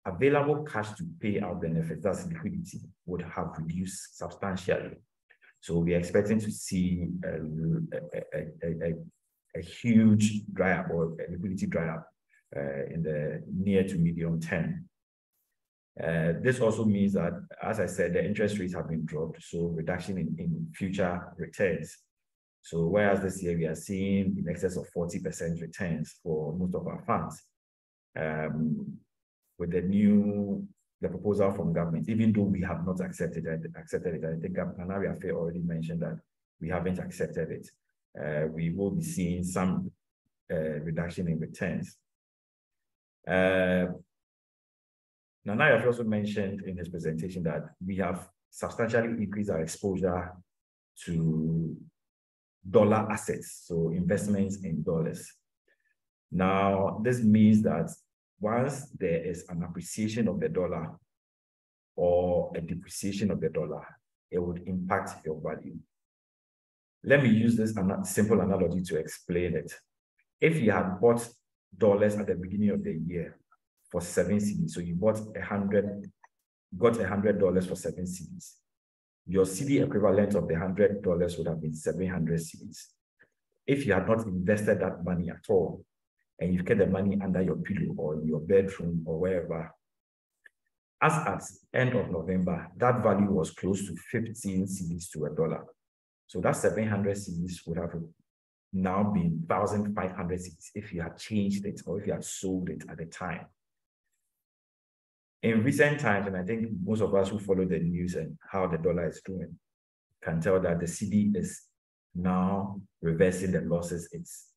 available cash to pay our benefits, that's liquidity, would have reduced substantially. So we are expecting to see a huge dry up, or a liquidity dry up in the near to medium term. This also means that, as I said, the interest rates have been dropped, so reduction in future returns. So whereas this year we are seeing in excess of 40% returns for most of our funds, with the proposal from government, even though we have not accepted it, I think Nana Yaw Afriyie already mentioned that we haven't accepted it. We will be seeing some reduction in returns. Nana Yaw Afriyie also mentioned in his presentation that we have substantially increased our exposure to dollar assets, so investments in dollars. Now, this means that once there is an appreciation of the dollar or a depreciation of the dollar, it would impact your value. Let me use this simple analogy to explain it. If you had bought dollars at the beginning of the year for 7 CDs, so you bought $100 for 7 CDs, your CD equivalent of the $100 would have been 700 CDs. If you had not invested that money at all, and you get the money under your pillow or in your bedroom or wherever, as at end of November, that value was close to 15 cedis to $1. So that 700 cedis would have now been 1,500 cedis if you had changed it or if you had sold it at the time. In recent times, and I think most of us who follow the news and how the dollar is doing can tell that the CD is now reversing the losses it's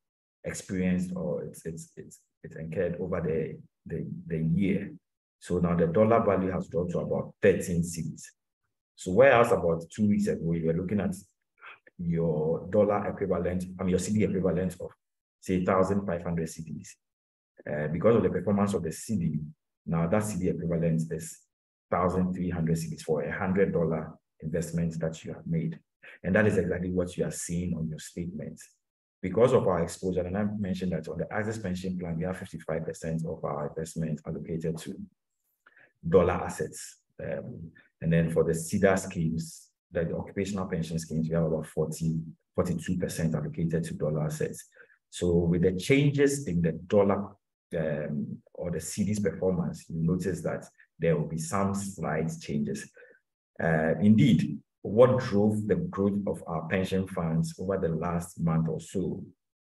experienced, or it's incurred over the year. So now the dollar value has dropped to about 13 cedis. So whereas about 2 weeks ago you were looking at your dollar equivalent, I mean your CD equivalent of say 1,500 cedis, because of the performance of the CD, now that CD equivalent is 1,300 cedis for $100 investment that you have made, and that is exactly what you are seeing on your statements. Because of our exposure, and I mentioned that on the Axis Pension Plan, we have 55% of our investments allocated to dollar assets. And then for the Cedar schemes, the occupational pension schemes, we have about 42% allocated to dollar assets. So with the changes in the dollar or the CD's performance, you notice that there will be some slight changes. Indeed, what drove the growth of our pension funds over the last month or so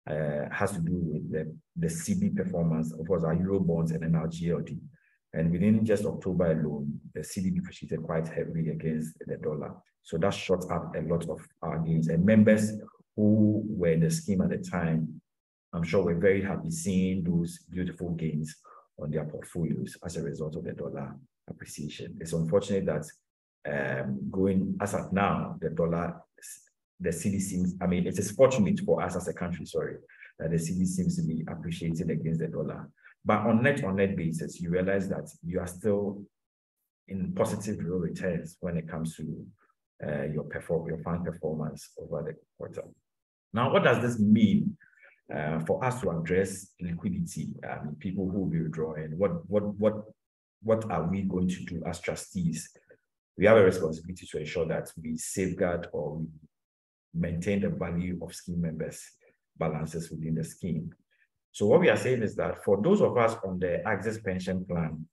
has to do with the CD performance, of course, our Euro bonds and then our GLD. And within just October alone, the CD depreciated quite heavily against the dollar. So that shot up a lot of our gains. And members who were in the scheme at the time, I'm sure were very happy seeing those beautiful gains on their portfolios as a result of the dollar appreciation. It's unfortunate that going as at now, the dollar, the CD seems, I mean, it is fortunate for us as a country, sorry, that the CD seems to be appreciating against the dollar. But on net basis, you realize that you are still in positive real returns when it comes to your fund performance over the quarter. Now, what does this mean for us to address liquidity? People who will be withdrawing, what are we going to do as trustees? We have a responsibility to ensure that we safeguard or we maintain the value of scheme members' balances within the scheme. So what we are saying is that for those of us on the Axis Pension Plan,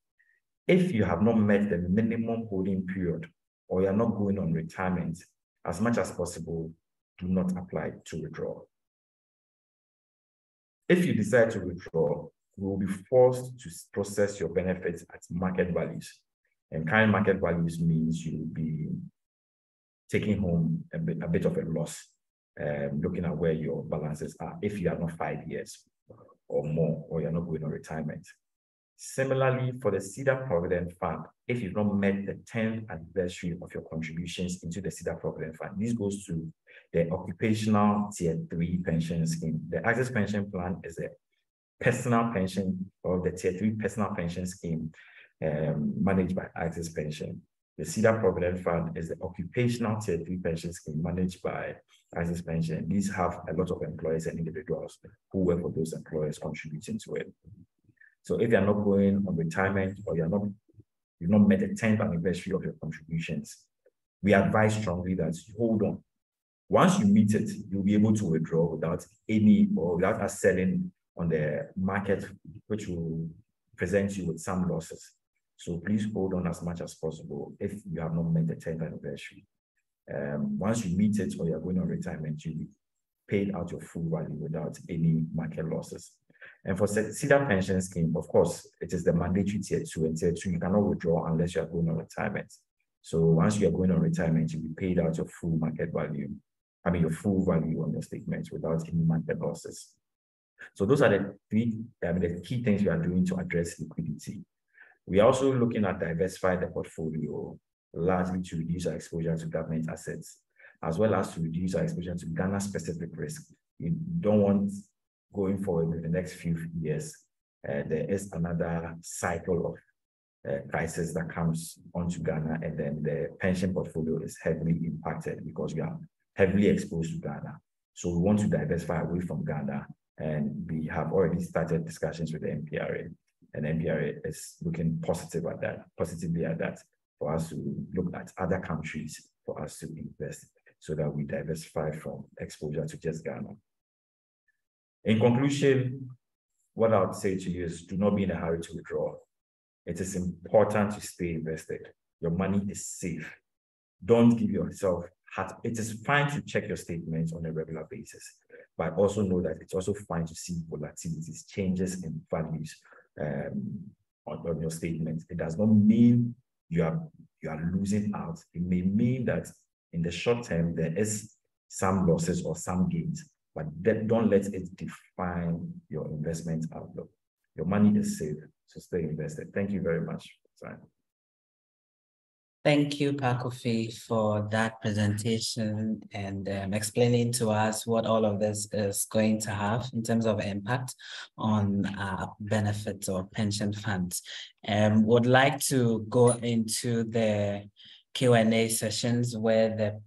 if you have not met the minimum holding period or you are not going on retirement, as much as possible, do not apply to withdraw. If you decide to withdraw, you will be forced to process your benefits at market values. And current market values means you'll be taking home a bit of a loss, looking at where your balances are if you are not 5 years or more, or you're not going on retirement. Similarly, for the Cedar Provident Fund, if you've not met the 10th anniversary of your contributions into the Cedar Provident Fund, this goes to the Occupational Tier 3 Pension Scheme. The Axis Pension Plan is a personal pension, or the Tier 3 Personal Pension Scheme, managed by Axis Pension. The Cedar Provident Fund is the occupational tier 3 pension scheme managed by Axis Pension. These have a lot of employers and individuals who work for those employers contributing to it. So if you're not going on retirement or you've not met the 10th anniversary of your contributions, we advise strongly that you hold on. Once you meet it, you'll be able to withdraw without any or without us selling on the market, which will present you with some losses. So please hold on as much as possible if you have not met the 10th anniversary. Once you meet it or you're going on retirement, you'll be paid out your full value without any market losses. And for Cedar Pension Scheme, of course, it is the mandatory tier 2 and tier 3. You cannot withdraw unless you are going on retirement. So once you are going on retirement, you'll be paid out your full market value. I mean, your full value on your statements without any market losses. So those are the three the key things we are doing to address liquidity. We are also looking at diversifying the portfolio, largely to reduce our exposure to government assets, as well as to reduce our exposure to Ghana-specific risk. You don't want going forward in the next few years, there is another cycle of crisis that comes onto Ghana, and then the pension portfolio is heavily impacted because we are heavily exposed to Ghana. So we want to diversify away from Ghana, and we have already started discussions with the NPRA, and NPRA is looking positively at that for us to look at other countries for us to invest so that we diversify from exposure to just Ghana. In conclusion, what I would say to you is do not be in a hurry to withdraw. It is important to stay invested. Your money is safe. Don't give yourself heart. It is fine to check your statements on a regular basis, but also know that it's also fine to see volatilities, changes in values on your statements. It does not mean you are losing out. It may mean that in the short term, there is some losses or some gains, but don't let it define your investment outlook. Your money is safe, so stay invested. Thank you very much. Sorry. Thank you, Pa Kofi, for that presentation and explaining to us what all of this is going to have in terms of impact on benefits or pension funds. Would like to go into the Q&A sessions where the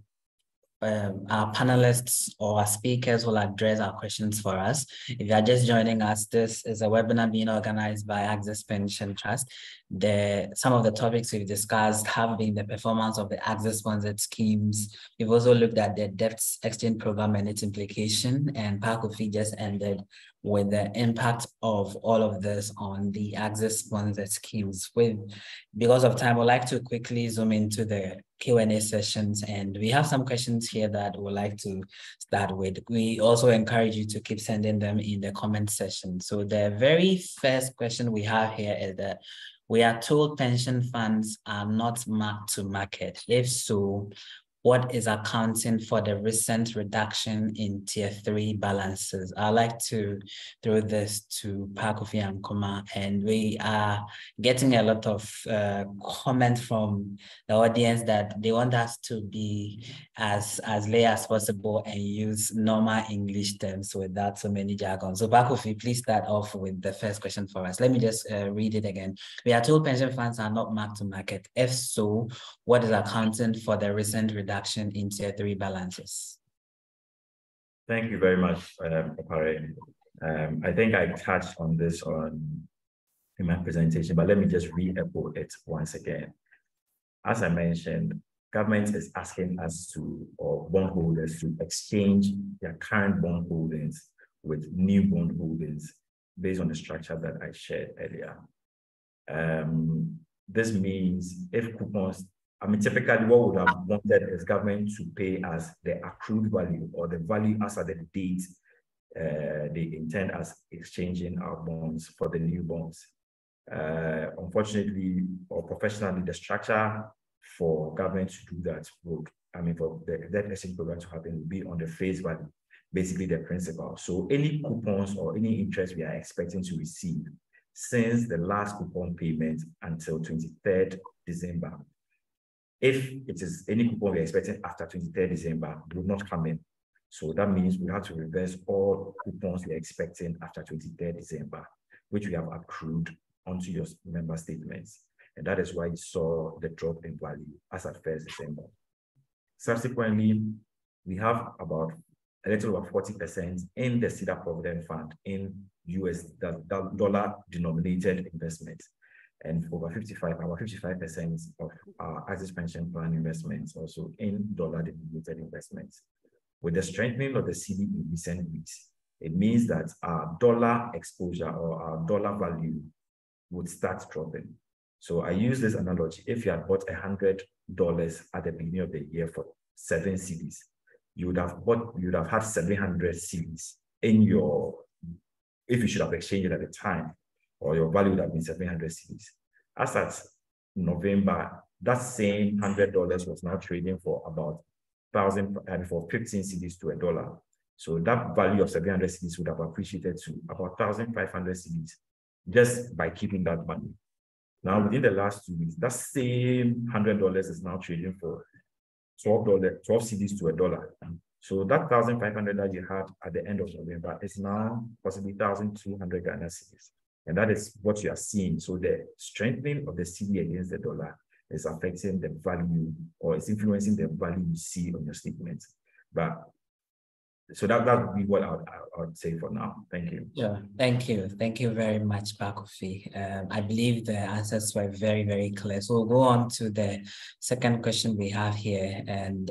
our panelists or our speakers will address our questions for us. If you are just joining us, this is a webinar being organized by Axis Pension Trust. Some of the topics we've discussed have been the performance of the Axis-sponsored schemes. We've also looked at the debt exchange program and its implication, and Pa Kofi just ended with the impact of all of this on the Axis-sponsored schemes. Because of time, I'd like to quickly zoom into the Q&A sessions, and we have some questions here that we'd like to start with. We also encourage you to keep sending them in the comment section. So the very first question we have here is that we are told pension funds are not marked to market. If so, what is accounting for the recent reduction in tier 3 balances? I'd like to throw this to Pa Kofi Ankomah, and we are getting a lot of comment from the audience that they want us to be as lay as possible and use normal English terms without so many jargon. So Pa Kofi, please start off with the first question for us. Let me just read it again. We are told pension funds are not marked to market. If so, what is accounting for the recent reduction in tier 3 balances? Thank you very much, Opare. I think I touched on this in my presentation, but let me just re-echo it once again. As I mentioned, government is asking us to, or bondholders, to exchange their current bond holdings with new bond holdings based on the structure that I shared earlier. This means if coupons, I mean, typically what would have wanted is government to pay us the accrued value or the value as at the date they intend us exchanging our bonds for the new bonds. Unfortunately, or professionally, the structure for government to do that would, I mean, for the debt exchange program to happen would be on the face value, basically the principal. So any coupons or any interest we are expecting to receive since the last coupon payment until 23rd December, if it is any coupon we're expecting after 23rd December, will not come in. So that means we have to reverse all coupons we're expecting after 23rd December, which we have accrued onto your member statements. And that is why you saw the drop in value as at 1st December. Subsequently, we have about a little over 40% in the Cedar Provident Fund in US dollar denominated investments, and over 55% of our Axis Pension Plan investments also in dollar denominated investments. With the strengthening of the CD in recent weeks, it means that our dollar exposure or our dollar value would start dropping. So I use this analogy. If you had bought $100 at the beginning of the year for 7 CDs, you would have had 700 CDs in your, if you should have exchanged it at the time, or your value would have been 700 CDs. As at November, that same $100 was now trading for about 15 CDs to $1. So that value of 700 CDs would have appreciated to about 1,500 CDs just by keeping that money. Now, within the last 2 weeks, that same $100 is now trading for $12 CDs to $1. So that 1,500 that you had at the end of November is now possibly 1,200 Ghana CDs. And that is what you are seeing. So the strengthening of the CD against the dollar is affecting the value, or is influencing the value you see on your statement. But so that would be what I would say for now. Thank you. Sure. Thank you. Thank you very much, Pa Kofi. I believe the answers were very, very clear. So we'll go on to the second question we have here. And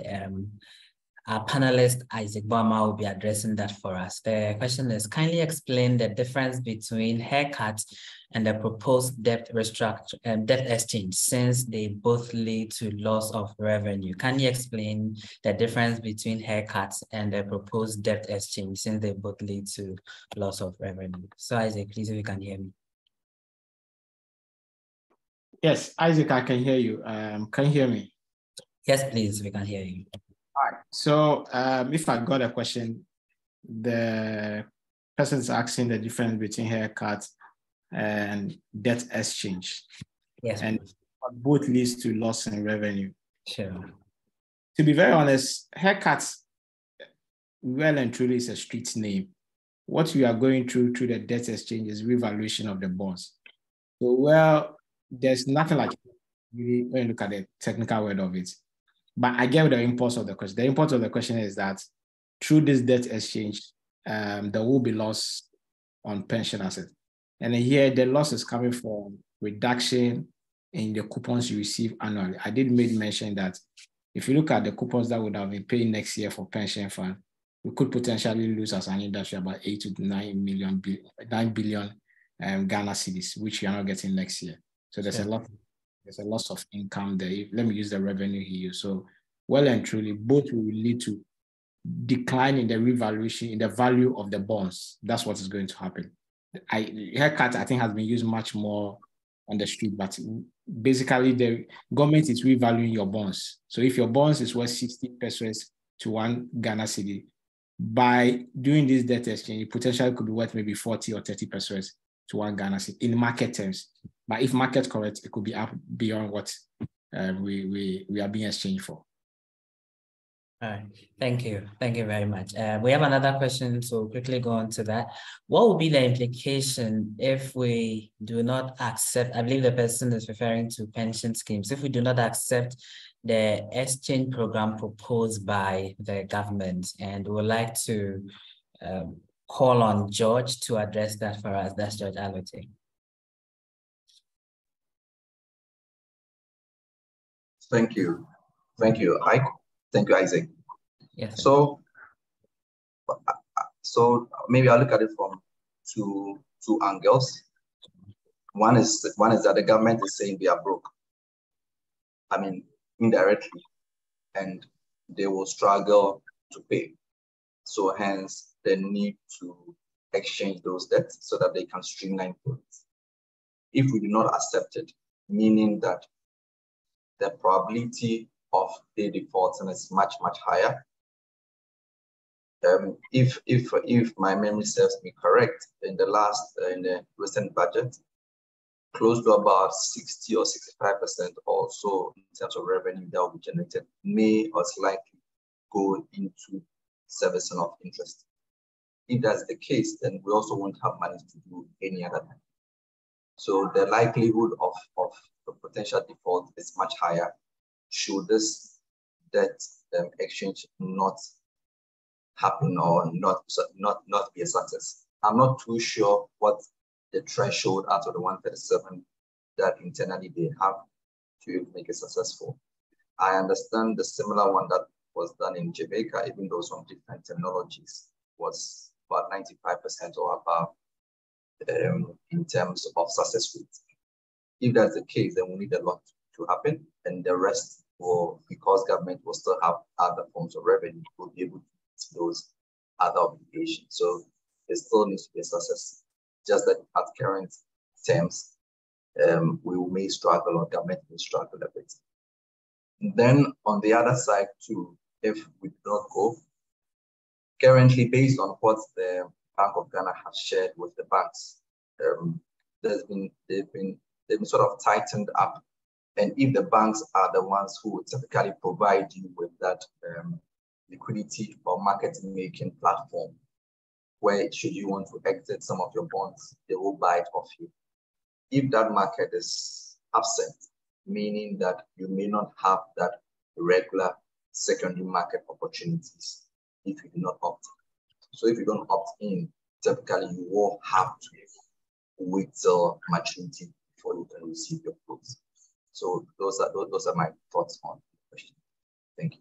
our panelist, Isaac Boamah, will be addressing that for us. The question is, kindly explain the difference between haircuts and the proposed debt exchange, since they both lead to loss of revenue. Can you explain the difference between haircuts and the proposed debt exchange, since they both lead to loss of revenue? So Isaac, please, if you can hear me. Yes, Isaac, I can hear you. Can you hear me? Yes, please, we can hear you. All right, so if I got a question, the person is asking the difference between haircuts and debt exchange. Yes. And both leads to loss in revenue. Sure. To be very honest, haircuts, well and truly, is a street name. What we are going through the debt exchange is revaluation of the bonds. So, well, there's nothing like it really when you look at the technical word of it. But I get the import of the question. The import of the question is that through this debt exchange, there will be loss on pension assets. And here, the loss is coming from reduction in the coupons you receive annually. I did make mention that if you look at the coupons that would have been paid next year for pension fund, we could potentially lose as an industry about 8 to 9 billion Ghana cedis, which you are not getting next year. So there's a lot. There's a loss of income there. Let me use the revenue here. So well and truly, both will lead to decline in the revaluation, in the value of the bonds. That's what is going to happen. Haircut, I think, has been used much more on the street, but basically the government is revaluing your bonds. So if your bonds is worth 60 pesos to 1 Ghana cedi, by doing this debt exchange, it potentially could be worth maybe 40 or 30 pesos to 1 Ghana cedi in market terms. But if market correct, it could be up beyond what we are being exchanged for. All right. Thank you. Thank you very much. We have another question, so we'll quickly go on to that. What will be the implication if we do not accept, I believe the person is referring to pension schemes, if we do not accept the exchange program proposed by the government? And we'll like to call on George to address that for us. That's George Allotey. Thank you. Thank you. Thank you, Isaac. Yes. So maybe I'll look at it from two angles. One is that the government is saying we are broke. I mean, indirectly, and they will struggle to pay. So hence the need to exchange those debts so that they can streamline things. If we do not accept it, meaning that the probability of the defaults is much higher. If my memory serves me correct, in the recent budget, close to about 60 or 65% or so in terms of revenue that will be generated may or slightly go into servicing of interest. If that's the case, then we also won't have money to do any other thing. So the likelihood of the potential default is much higher should this debt exchange not happen or not be a success. I'm not too sure what the threshold out of the 137 that internally they have to make it successful. I understand the similar one that was done in Jamaica, even though some different terminologies, was about 95% or above in terms of success rate. If that's the case, then we need a lot to happen, and the rest will, because government will still have other forms of revenue, will be able to meet those other obligations. So it still needs to be a success. Just that at current terms, we may struggle, or government will struggle a bit. Then on the other side too, if we do not go, currently based on what the Bank of Ghana has shared with the banks, they've been sort of tightened up. And if the banks are the ones who would typically provide you with that liquidity or market making platform, where should you want to exit some of your bonds, they will buy it off you. If that market is absent, meaning that you may not have that regular secondary market opportunities if you do not opt in. So if you don't opt in, typically you will have to wait till maturity before you can receive your flows. So those are my thoughts on the question. Thank you.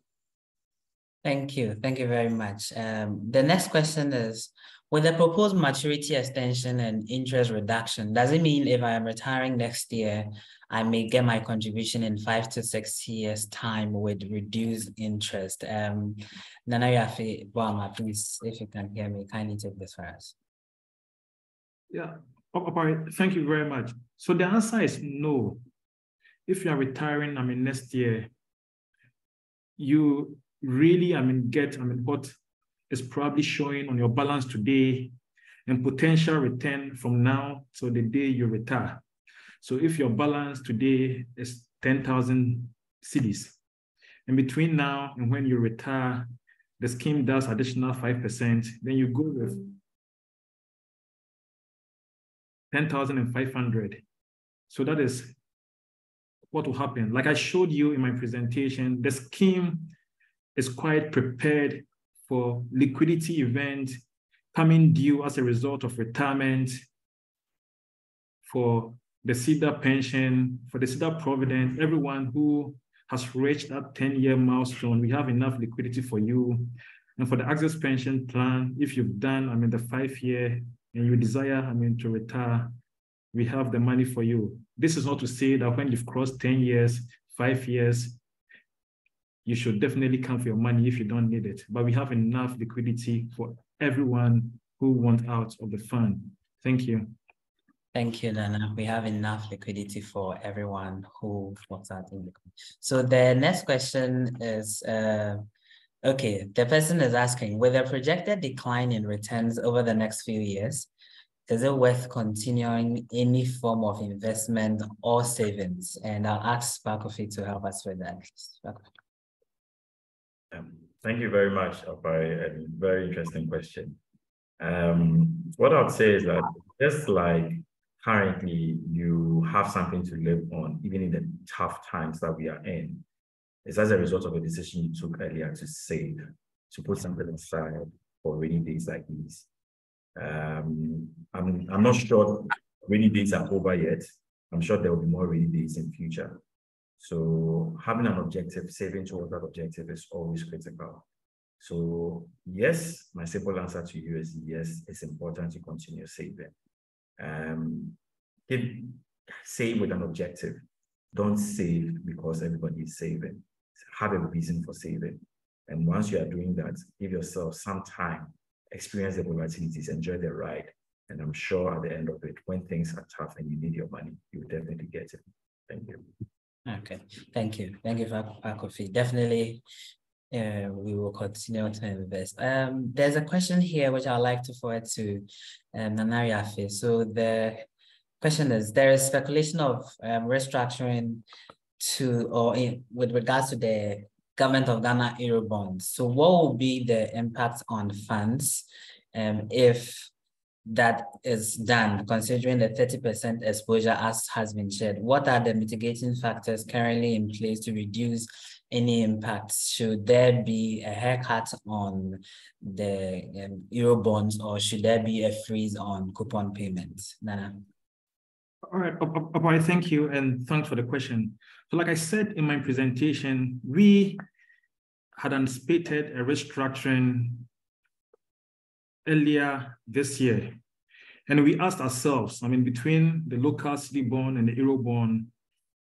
Thank you. Thank you very much. The next question is, with the proposed maturity extension and interest reduction, does it mean if I am retiring next year, I may get my contribution in 5 to 6 years' time with reduced interest? Nana Yaw Afriyie Boamah, please, if you can hear me, kindly take this for us. Yeah, Opare, thank you very much. So the answer is no. If you are retiring, next year, you really, get, what is probably showing on your balance today and potential return from now to the day you retire. So if your balance today is 10,000 cedis, and between now and when you retire, the scheme does additional 5%, then you go with 10,500. So that is what will happen. Like I showed you in my presentation, the scheme is quite prepared for liquidity event coming due as a result of retirement, for the Cedar Pension, for the Cedar Provident, everyone who has reached that 10-year milestone, we have enough liquidity for you. And for the Axis Pension Plan, if you've done, the 5-year and you desire, to retire, we have the money for you. This is not to say that when you've crossed 10 years, 5 years, you should definitely come for your money if you don't need it. But we have enough liquidity for everyone who wants out of the fund. Thank you. Thank you, Nana. We have enough liquidity for everyone who wants out in the fund. So the next question is, okay, the person is asking, with a projected decline in returns over the next few years, is it worth continuing any form of investment or savings? And I'll ask Pa Kofi to help us with that. Thank you very much, Opare, and very interesting question. What I would say is that just like currently, you have something to live on, even in the tough times that we are in. It's as a result of a decision you took earlier to save, to put something aside for rainy days like these. I'm not sure rainy days are over yet. I'm sure there will be more rainy days in future. So having an objective, saving towards that objective is always critical. So yes, my simple answer to you is yes, it's important to continue saving. Save with an objective. Don't save because everybody is saving. Have a reason for saving. And once you are doing that, give yourself some time, experience the volatilities, enjoy the ride. And I'm sure at the end of it, when things are tough and you need your money, you will definitely get it. Thank you. Okay, thank you. Thank you, Pa Kofi. Definitely, we will continue to invest. There's a question here which I'd like to forward to Nana Yaw Afriyie. So the question is, there is speculation of restructuring to, or in, with regards to the government of Ghana Eurobonds. So what will be the impact on funds if that is done, considering the 30% exposure as has been shared? What are the mitigating factors currently in place to reduce any impacts? Should there be a haircut on the euro bonds, or should there be a freeze on coupon payments? Nana. All right, Opare, thank you, and thanks for the question. So like I said in my presentation, we had anticipated a restructuring earlier this year. And we asked ourselves, I mean, between the local city bond and the euro bond,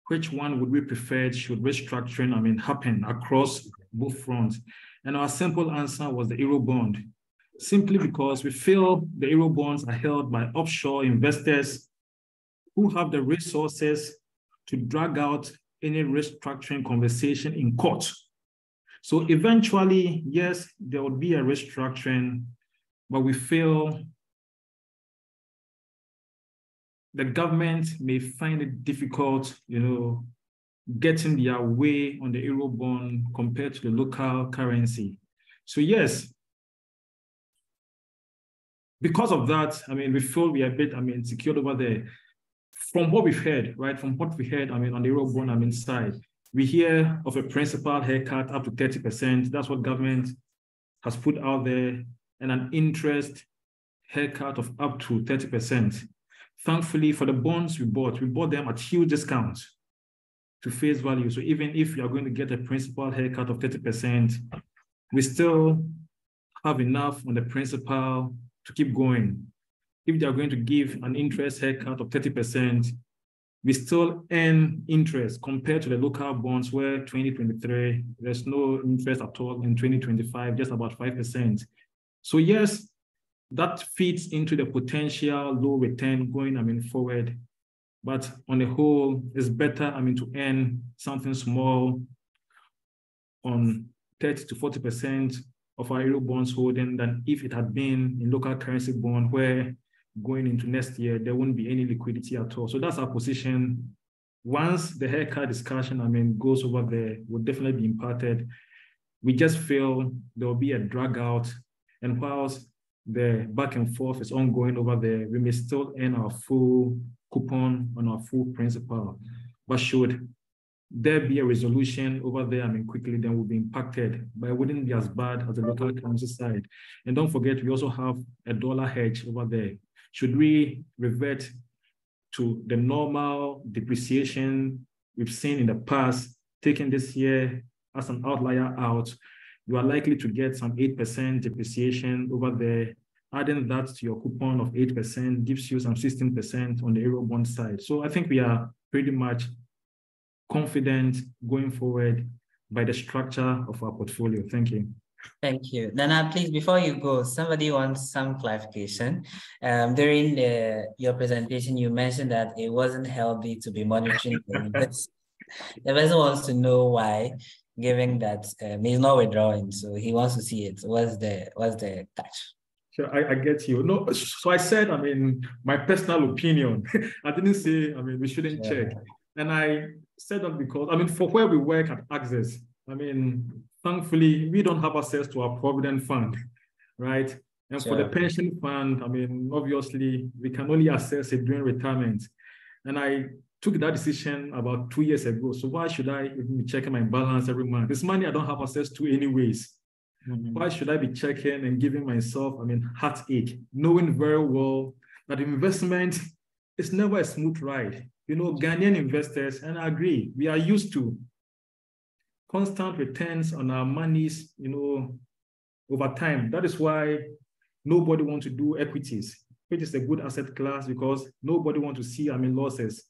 which one would we prefer should restructuring, I mean, happen across both fronts? And our simple answer was the euro bond, simply because we feel the euro bonds are held by offshore investors who have the resources to drag out any restructuring conversation in court. So eventually, yes, there would be a restructuring, but we feel the government may find it difficult, you know, getting their way on the euro bond compared to the local currency. So yes, because of that, I mean, we feel we are a bit, I mean, secured over there. From what we've heard, right? From what we heard, I mean, on the euro bond, I mean, side, we hear of a principal haircut up to 30%. That's what government has put out there, and an interest haircut of up to 30%. Thankfully, for the bonds we bought them at huge discounts to face value. So even if you are going to get a principal haircut of 30%, we still have enough on the principal to keep going. If they are going to give an interest haircut of 30%, we still earn interest compared to the local bonds where 2023, there's no interest at all, in 2025, just about 5%. So yes, that fits into the potential low return going, I mean, forward. But on the whole, it's better, I mean, to earn something small on 30 to 40% of our euro bonds holding than if it had been in local currency bond where going into next year, there won't be any liquidity at all. So that's our position. Once the haircut discussion, I mean, goes over there, will definitely be imparted. We just feel there will be a drag out. And whilst the back and forth is ongoing over there, we may still earn our full coupon on our full principal. But should there be a resolution over there, I mean, quickly, then we'll be impacted, but it wouldn't be as bad as the local currency side. And don't forget, we also have a dollar hedge over there. Should we revert to the normal depreciation we've seen in the past, taking this year as an outlier out, you are likely to get some 8% depreciation over there. Adding that to your coupon of 8% gives you some 16% on the euro bond side. So I think we are pretty much confident going forward by the structure of our portfolio. Thank you. Thank you. Nana, please, before you go, somebody wants some clarification. During your presentation, you mentioned that it wasn't healthy to be monitoring this. The person wants to know why, given that he's not withdrawing, so he wants to see it. What's the catch? Sure, I get you. No, so I said, I mean, my personal opinion. I didn't say, I mean, we shouldn't check. And I said that because, I mean, for where we work at Axis, I mean, thankfully, we don't have access to our Provident Fund, right? And for the pension fund, I mean, obviously, we can only access it during retirement. And I took that decision about 2 years ago. So why should I even be checking my balance every month? This money I don't have access to anyways. Mm-hmm. Why should I be checking and giving myself, I mean, heartache, knowing very well that investment is never a smooth ride. You know, Ghanaian investors, and I agree, we are used to constant returns on our monies, you know, over time. That is why nobody wants to do equities, which is a good asset class because nobody wants to see, I mean, losses.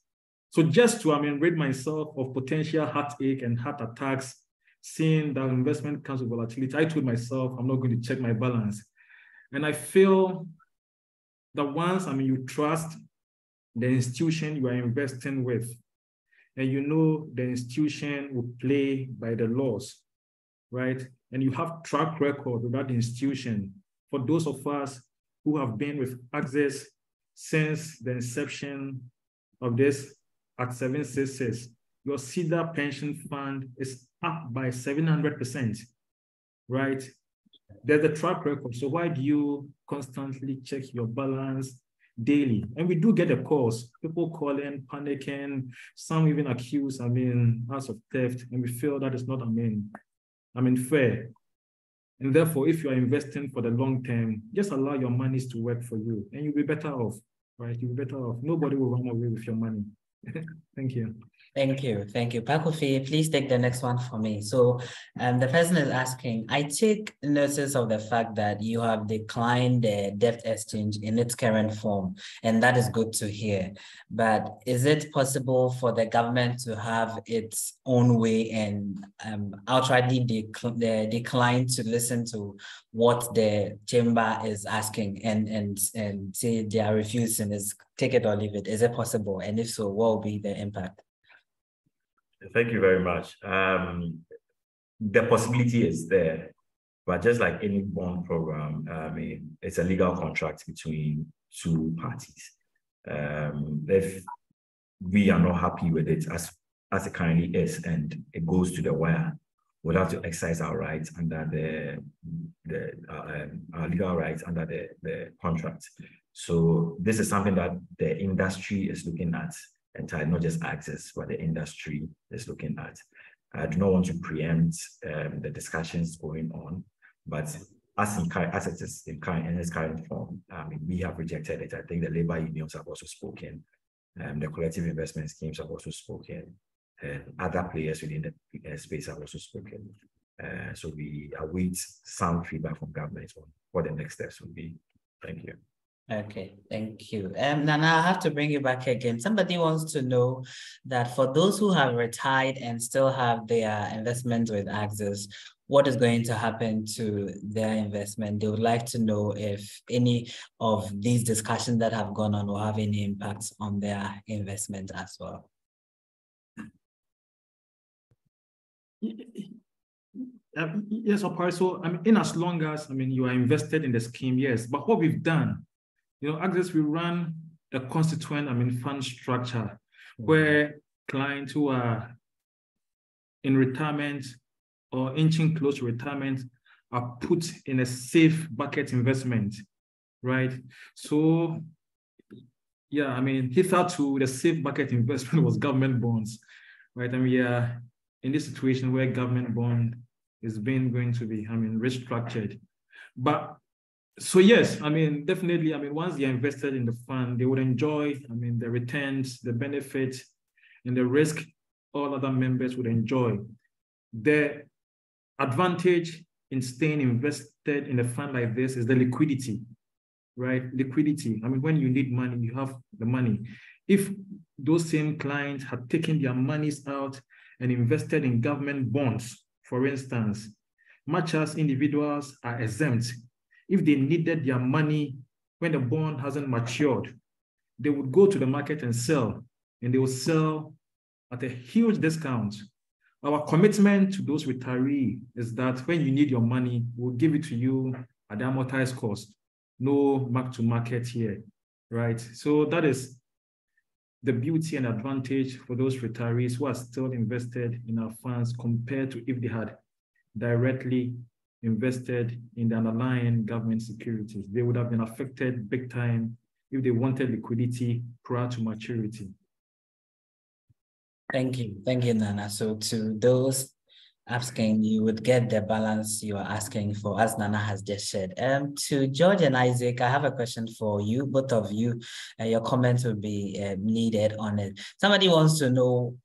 So just to, I mean, rid myself of potential heartache and heart attacks, seeing that investment comes with volatility, I told myself, I'm not going to check my balance. And I feel that once, I mean, you trust the institution you are investing with, and you know the institution will play by the laws, right? And you have track record with that institution. For those of us who have been with Axis since the inception of this Act 766, your Cedar Pension Fund is up by 700%, right? There's a track record. So why do you constantly check your balance daily? And we do get the calls, people calling, panicking, some even accuse, us of theft. And we feel that it's not, fair. And therefore, if you are investing for the long term, just allow your monies to work for you and you'll be better off, right? You'll be better off. Nobody will run away with your money. Thank you. Thank you. Thank you. Pa Kofi, please take the next one for me. So the person is asking, I take notice of the fact that you have declined the debt exchange in its current form, and that is good to hear. But is it possible for the government to have its own way and outrightly decline to listen to what the chamber is asking and say they are refusing is take it or leave it? Is it possible? And if so, what will be the impact? Thank you very much. The possibility is there, but just like any bond program, it's a legal contract between two parties. If we are not happy with it as it currently is and it goes to the wire, we'll have to exercise our rights under our legal rights under the contract. So this is something that the industry is looking at, and not just Axis, but the industry is looking at. I do not want to preempt the discussions going on, but as it is in its current form, we have rejected it. I think the labor unions have also spoken, the collective investment schemes have also spoken, and other players within the space have also spoken. So we await some feedback from government on what the next steps will be. Thank you. Okay, thank you. Nana, I have to bring you back again. Somebody wants to know that for those who have retired and still have their investments with Axis, what is going to happen to their investment? They would like to know if any of these discussions that have gone on will have any impacts on their investment as well. Yes, Opare. So in as long as you are invested in the scheme, yes. But what we've done, Axis, we run a constituent, fund structure where clients who are in retirement or inching close to retirement are put in a safe bucket investment, right? So, yeah, hitherto the safe bucket investment was government bonds, right? And we are in this situation where government bond is going to be, restructured. But so yes, definitely, once they are invested in the fund, they would enjoy, the returns, the benefit, and the risk all other members would enjoy. The advantage in staying invested in a fund like this is the liquidity, right? Liquidity. When you need money, you have the money. If those same clients had taken their monies out and invested in government bonds, for instance, much as individuals are exempt, if they needed their money when the bond hasn't matured, they would go to the market and sell, and they will sell at a huge discount. Our commitment to those retirees is that when you need your money, we'll give it to you at the amortized cost, no mark to market here, right? So that is the beauty and advantage for those retirees who are still invested in our funds compared to if they had directly invested in the underlying government securities. They would have been affected big time if they wanted liquidity prior to maturity. Thank you. Thank you, Nana. So to those asking, you would get the balance you are asking for, as Nana has just said. To George and Isaac, I have a question for you, both of you. Your comments will be needed on it. Somebody wants to know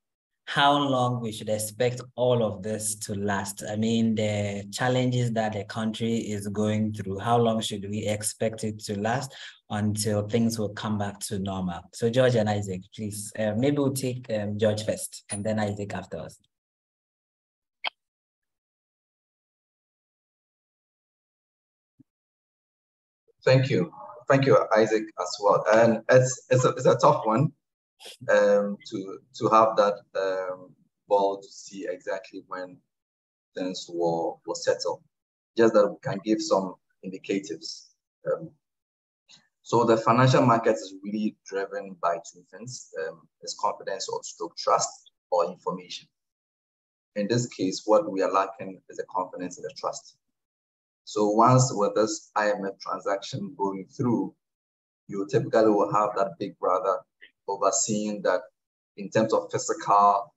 how long we should expect all of this to last. The challenges that the country is going through, how long should we expect it to last until things will come back to normal? So George and Isaac, please. Maybe we'll take George first and then Isaac afterwards. Thank you. Thank you, Isaac, as well. And it's a tough one. To have that ball to see exactly when things will settle, just that we can give some indicatives. So the financial market is really driven by two things: it's confidence or stroke trust or information. In this case, what we are lacking is the confidence and the trust. So once with this IMF transaction going through, you typically will have that big brother overseeing that in terms of physical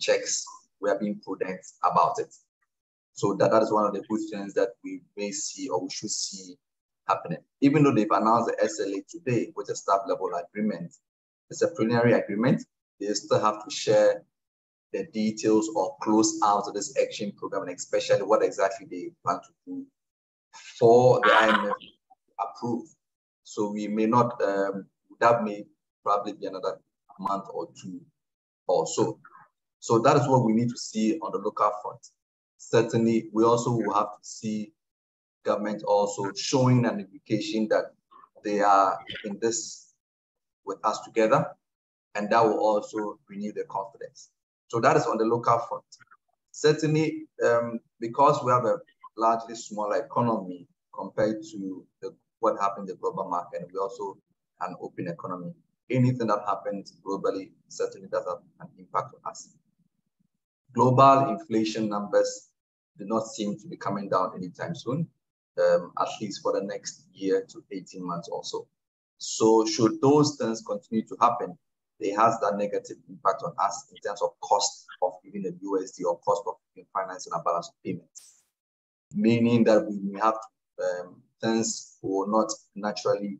checks, we are being prudent about it. So that is one of the good things that we may see or we should see happening. Even though they've announced the SLA today with a staff level agreement, it's a preliminary agreement. They still have to share the details or close out of this action program, and especially what exactly they plan to do for the IMF approved. So we may not, that may probably be another month or two or so. So that is what we need to see on the local front. Certainly, we also will have to see government also showing an indication that they are in this with us together, and that will also renew their confidence. So that is on the local front. Certainly, because we have a largely smaller economy compared to what happened in the global market, and we also an open economy, anything that happens globally certainly does have an impact on us. Global inflation numbers do not seem to be coming down anytime soon, at least for the next year to 18 months or so. So should those things continue to happen, it has that negative impact on us in terms of cost of even the USD or cost of financing and balance of payments, meaning that we may have things will not naturally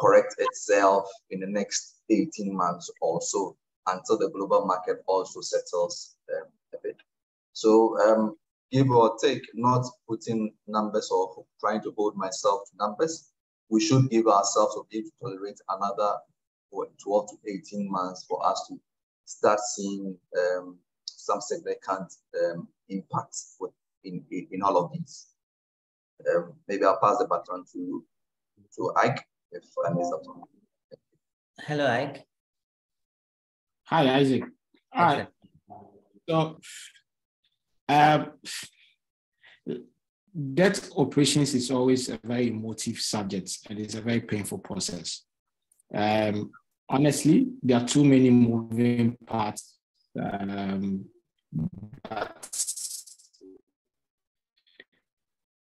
correct itself in the next 18 months or so until the global market also settles a bit. So give or take, not putting numbers or trying to hold myself to numbers, we should give ourselves or give to tolerate another 12 to 18 months for us to start seeing some significant impacts in all of these. Maybe I'll pass the baton to Ike if I miss out on. Hello, Ike. Hi, Isaac. Hi. So, debt operations is always a very emotive subject, and it's a very painful process. Honestly, there are too many moving parts that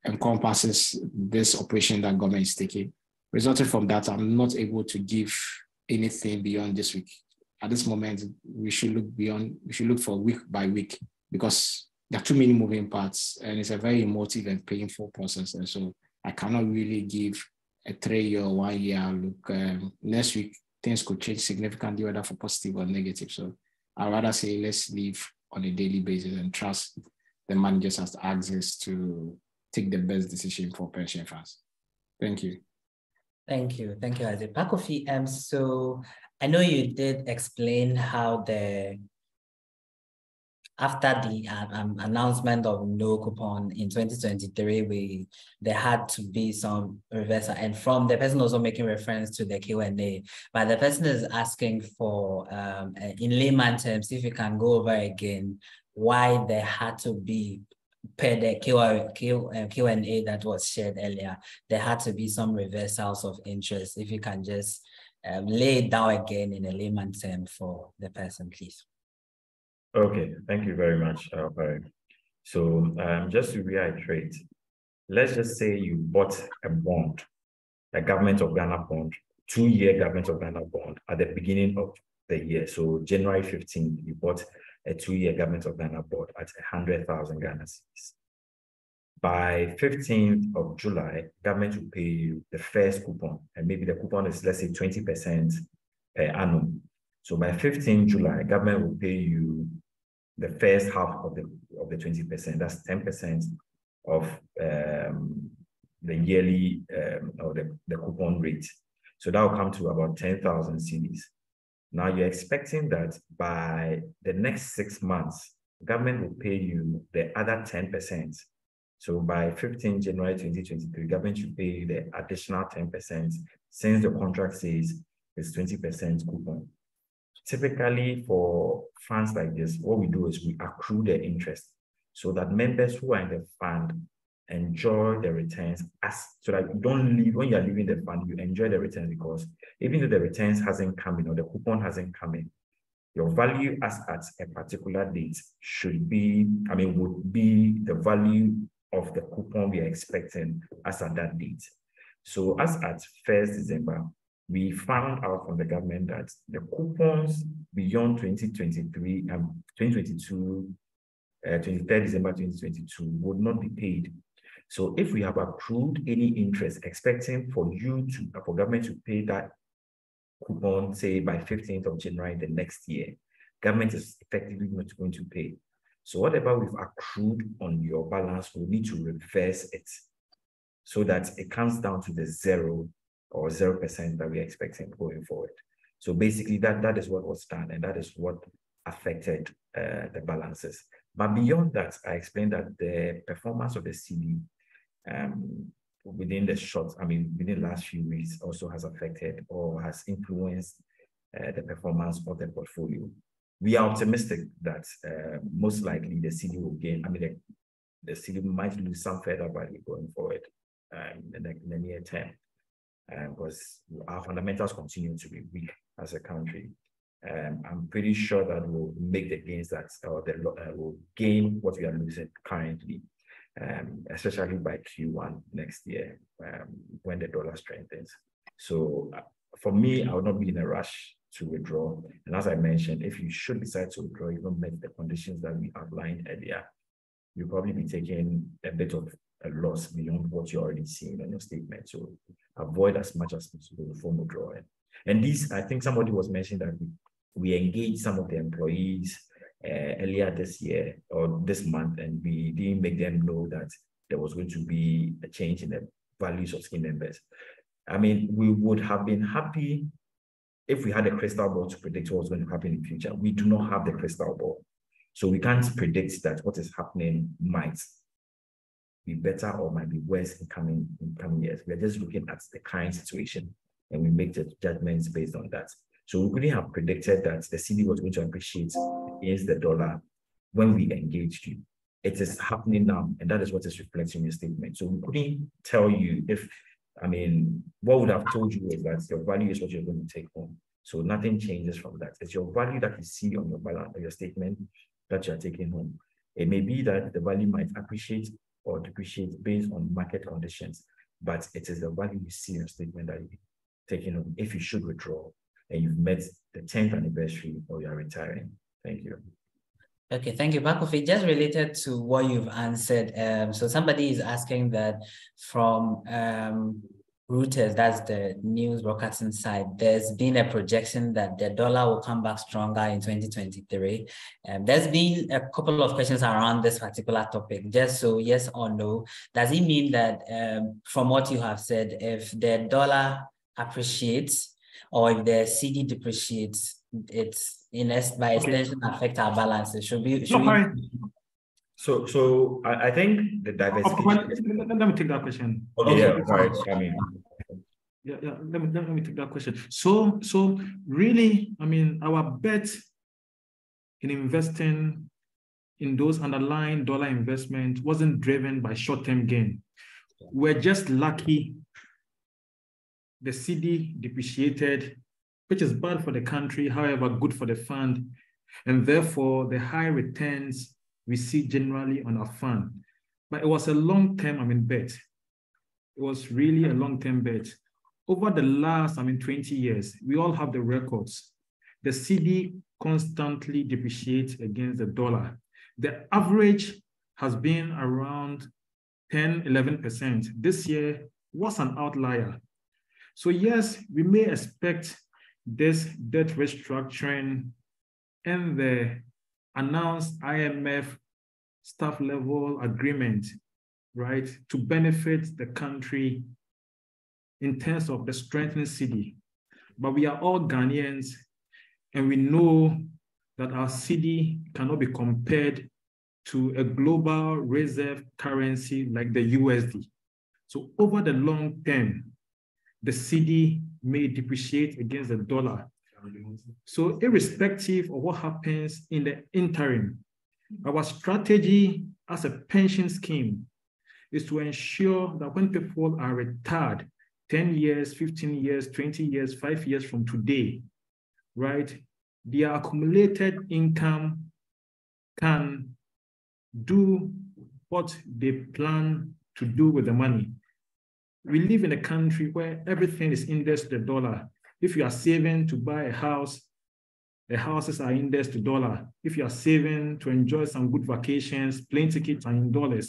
encompasses this operation that government is taking. Resulting from that, I'm not able to give anything beyond this week. At this moment, we should look beyond. We should look for week by week, because there are too many moving parts, and it's a very emotive and painful process. And so, I cannot really give a 3 year or 1 year outlook. Next week, things could change significantly, whether for positive or negative. So I'd rather say let's live on a daily basis and trust the managers has access to take the best decision for pension funds. Thank you. Thank you. Thank you, Isaac. Pa Kofi, so I know you did explain how the after the announcement of no coupon in 2023, there had to be some reversal. And from the person also making reference to the Q&A, but the person is asking for, in layman terms, if you can go over again, why there had to be, per the Q&A that was shared earlier, there had to be some reversals of interest. If you can just lay it down again in a layman term for the person, please. Okay, thank you very much, Barry. So just to reiterate, let's just say you bought a bond, a Government of Ghana bond, two-year Government of Ghana bond at the beginning of the year. So January 15th, you bought a two-year Government of Ghana bond at 100,000 Ghana cedis. By 15th of July, government will pay you the first coupon, and maybe the coupon is, let's say, 20% per annum. So by 15th July, government will pay you the first half of the 20%, that's 10% of the yearly or the coupon rate. So that will come to about 10,000 cedis. Now you're expecting that by the next 6 months, government will pay you the other 10%. So by 15 January 2023, government should pay you the additional 10% since the contract says it's 20% coupon. Typically for funds like this, what we do is we accrue the interest so that members who are in the fund enjoy the returns, so that you don't leave, when you're leaving the fund, you enjoy the returns, because even though the returns hasn't come in or the coupon hasn't come in, your value as at a particular date should be, would be the value of the coupon we are expecting as at that date. So as at 1st December, we found out from the government that the coupons beyond 2023 and 2022, 23rd December 2022 would not be paid. So if we have accrued any interest expecting for you to, for government to pay that coupon, say by 15th of January the next year, government is effectively not going to pay. So whatever we've accrued on your balance, we need to reverse it so that it comes down to the 0% that we're expecting going forward. So basically that is what was done, and that is what affected the balances. But beyond that, I explained that the performance of the CD within the last few weeks also has affected or has influenced the performance of the portfolio. We are optimistic that most likely the CD will gain. I mean, the CD might lose some further value going forward in the near term, because our fundamentals continue to be weak as a country. I'm pretty sure that we'll make the gains that will gain what we are losing currently, especially by Q1 next year when the dollar strengthens. So for me, I would not be in a rush to withdraw. And as I mentioned, if you should decide to withdraw, you don't meet the conditions that we outlined earlier, you'll probably be taking a bit of a loss beyond what you're already seeing on your statement. So avoid as much as possible before withdrawing. And these, I think somebody was mentioning that we engaged some of the employees earlier this year or this month, and we didn't make them know that there was going to be a change in the values of scheme members. I mean, we would have been happy if we had a crystal ball to predict what's going to happen in the future. We do not have the crystal ball. So we can't predict that what is happening might be better or might be worse in coming years. We're just looking at the current situation, and we make the judgments based on that. So we couldn't have predicted that the CD was going to appreciate against the dollar when we engaged you. It is happening now, and that is what is reflected in your statement. So we couldn't tell you if, I mean, what would have told you is that your value is what you're going to take home. So nothing changes from that. It's your value that you see on your balance, on your statement, that you're taking home. It may be that the value might appreciate or depreciate based on market conditions, but it is the value you see in your statement that you taking on if you should withdraw and you've met the 10th anniversary or you're retiring. Thank you. Okay, thank you, Pa Kofi. Just related to what you've answered, so somebody is asking that from Reuters, that's the news broadcasting site, there's been a projection that the dollar will come back stronger in 2023. There's been a couple of questions around this particular topic. Just so, yes or no, does it mean that from what you have said, if the dollar appreciates or if the CD depreciates, it's in by extension affect our balances? So I think the diversification. Let me take that question. Okay, yeah, sorry. Let me take that question. So really, I mean, our bet in investing in those underlying dollar investment wasn't driven by short-term gain. We're just lucky the CD depreciated, which is bad for the country, however, good for the fund, and therefore the high returns we see generally on our fund. But it was a long-term, bet. It was really a long-term bet. Over the last, 20 years, we all have the records. The CD constantly depreciates against the dollar. The average has been around 10, 11%. This year was an outlier. So yes, we may expect this debt restructuring and the announced IMF staff level agreement, right, to benefit the country in terms of the strengthening CD. But we are all Ghanaians, and we know that our CD cannot be compared to a global reserve currency like the USD. So over the long term, the CD may depreciate against the dollar. So irrespective of what happens in the interim, our strategy as a pension scheme is to ensure that when people are retired 10 years, 15 years, 20 years, 5 years from today, right, their accumulated income can do what they plan to do with the money. We live in a country where everything is indexed to the dollar. If you are saving to buy a house, the houses are indexed to dollar. If you are saving to enjoy some good vacations, plane tickets are in dollars.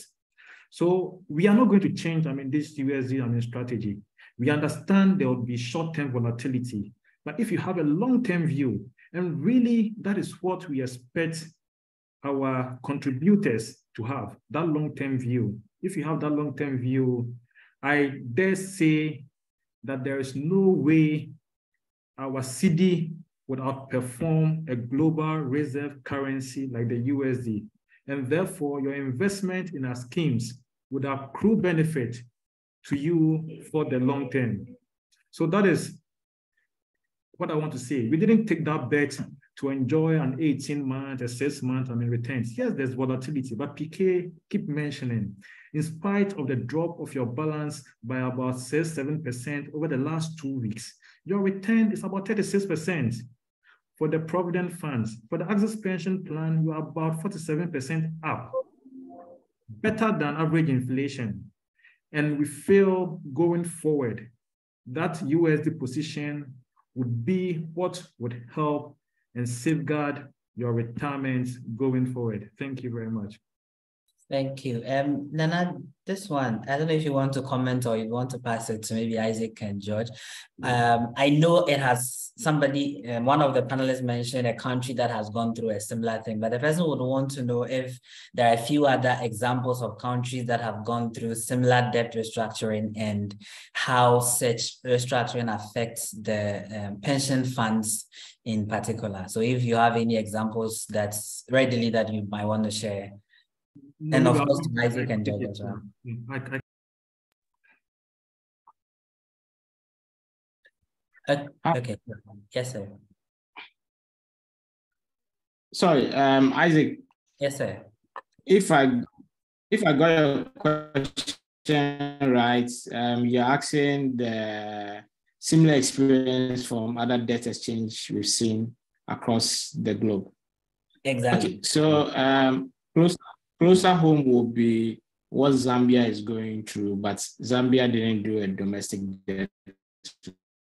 So we are not going to change, this USD strategy. We understand there will be short-term volatility, but if you have a long-term view, and really that is what we expect our contributors to have, that long-term view. If you have that long-term view, I dare say that there is no way our cedi would outperform a global reserve currency like the USD. And therefore, your investment in our schemes would accrue benefit to you for the long term. So that is what I want to say. We didn't take that bet to enjoy an 18-month, a 6-month, returns. Yes, there's volatility, but PK keep mentioning, in spite of the drop of your balance by about 6-7% over the last 2 weeks, your return is about 36%. For the Provident Funds, for the Axis Pension Plan, you are about 47% up, better than average inflation. And we feel going forward, that USD position would be what would help and safeguard your retirement going forward. Thank you very much. Thank you. Nana, this one, I don't know if you want to comment or you want to pass it to maybe Isaac and George. I know it has somebody, one of the panelists mentioned a country that has gone through a similar thing, but the person would want to know if there are a few other examples of countries that have gone through similar debt restructuring and how such restructuring affects the pension funds in particular. So if you have any examples that's readily that you might want to share. And no, of course, Isaac and George as well. Okay. Yes, sir. Sorry, Isaac. Yes, sir. If I got your question right, you're asking the similar experience from other debt exchange we've seen across the globe. Exactly. Okay, so closer home will be what Zambia is going through, but Zambia didn't do a domestic debt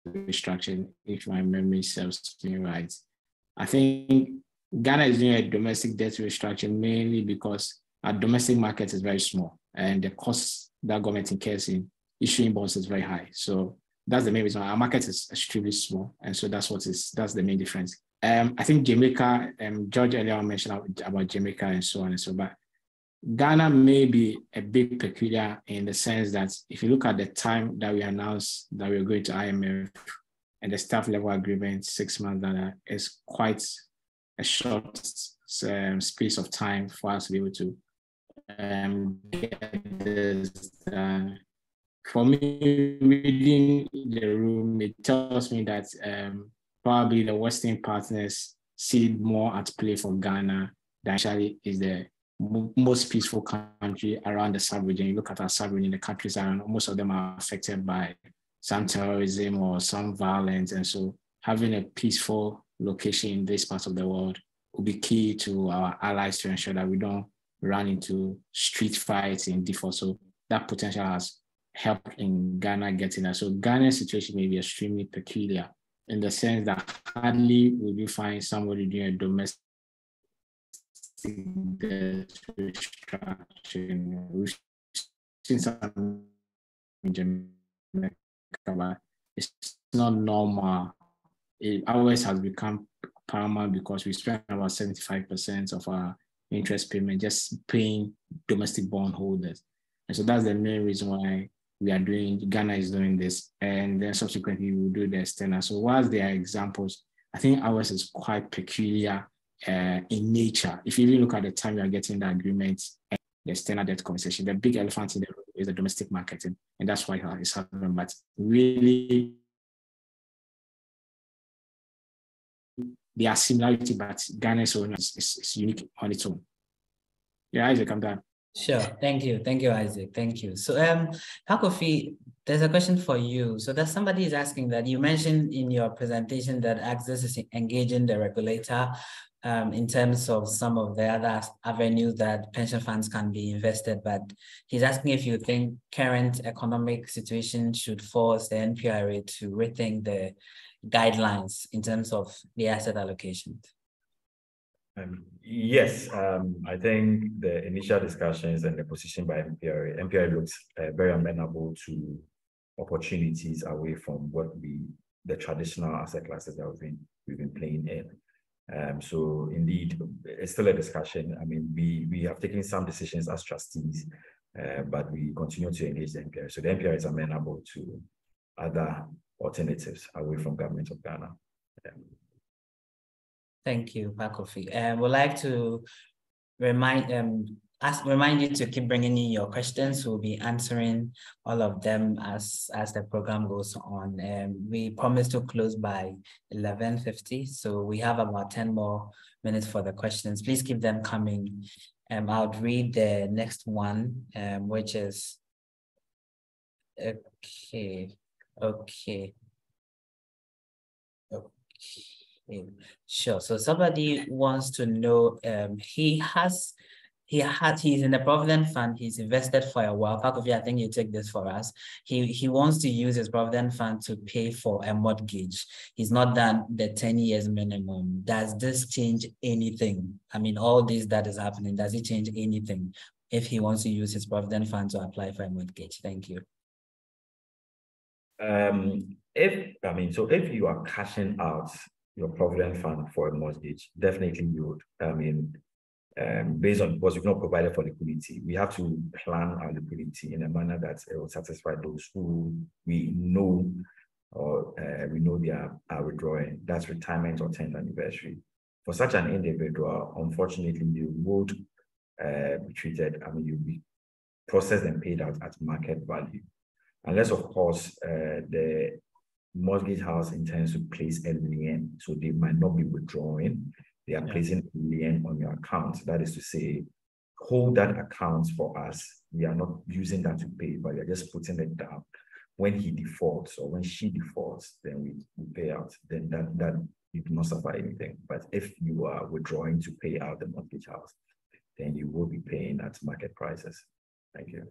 restructuring, if my memory serves me right. I think Ghana is doing a domestic debt restructuring mainly because our domestic market is very small and the cost that government incurs in issuing bonds is very high. So that's the main reason. Our market is extremely small, and so that's the main difference. I think Jamaica, George earlier mentioned about Jamaica and so on and so on, but Ghana may be a bit peculiar in the sense that if you look at the time that we announced that we were going to IMF and the staff level agreement, 6 months, that is quite a short space of time for us to be able to get this done. For me, reading the room, it tells me that probably the Western partners see more at play for Ghana than actually is the most peaceful country around the sub-region. You look at our sub-region, the countries around, most of them are affected by some terrorism or some violence. And so having a peaceful location in this part of the world will be key to our allies to ensure that we don't run into street fights in default. So that potential has helped in Ghana getting that. So Ghana's situation may be extremely peculiar in the sense that hardly will you find somebody doing a domestic restructuring. We've seen some in Jamaica, but it's not normal. It always has become paramount because we spend about 75% of our interest payment just paying domestic bond holders. And so that's the main reason why we are doing, Ghana is doing this, and then subsequently we'll do the external. So whilst there are examples, I think ours is quite peculiar in nature. If you even look at the time you are getting the agreement and the external debt conversation, the big elephant in the room is the domestic market, and that's why it's happening. But really, there are similarities, but Ghana's own is unique on its own. Yeah, Isaac, I'm done. Sure. Thank you. Thank you, Isaac. Thank you. So, Pa Kofi, there's a question for you. So that somebody is asking that you mentioned in your presentation that Axis is engaging the regulator in terms of some of the other avenues that pension funds can be invested, but he's asking if you think current economic situation should force the NPRA to rethink the guidelines in terms of the asset allocation. Yes, I think the initial discussions and the position by NPRA looks very amenable to opportunities away from what the traditional asset classes that we've been playing in. So indeed, it's still a discussion. I mean, we have taken some decisions as trustees, but we continue to engage the NPRA. So the NPRA is amenable to other alternatives away from Government of Ghana. Thank you, Pa Kofi. We'd like to remind you to keep bringing in your questions. We'll be answering all of them as the program goes on. We promise to close by 11:50, so we have about 10 more minutes for the questions. Please keep them coming. I'll read the next one, which is, okay, sure. So somebody wants to know, he's in the Provident Fund. He's invested for a while. Pa Kofi, I think you take this for us. He wants to use his Provident Fund to pay for a mortgage. He's not done the 10 years minimum. Does this change anything? I mean, all this that is happening, does it change anything if he wants to use his Provident Fund to apply for a mortgage? Thank you. If you are cashing out your Provident Fund for a mortgage, definitely you would. Based on what we've not provided for liquidity, we have to plan our liquidity in a manner that it will satisfy those who we know, or we know they are withdrawing. That's retirement or 10th anniversary. For such an individual, unfortunately, you would be treated, you'll be processed and paid out at market value. Unless, of course, the mortgage house intends to place a lien, so they might not be withdrawing. They are placing a lien on your account. That is to say, hold that account for us. We are not using that to pay, but we are just putting it down. When he defaults or when she defaults, then we pay out. Then that you do not suffer anything. But if you are withdrawing to pay out the mortgage house, then you will be paying at market prices. Thank you.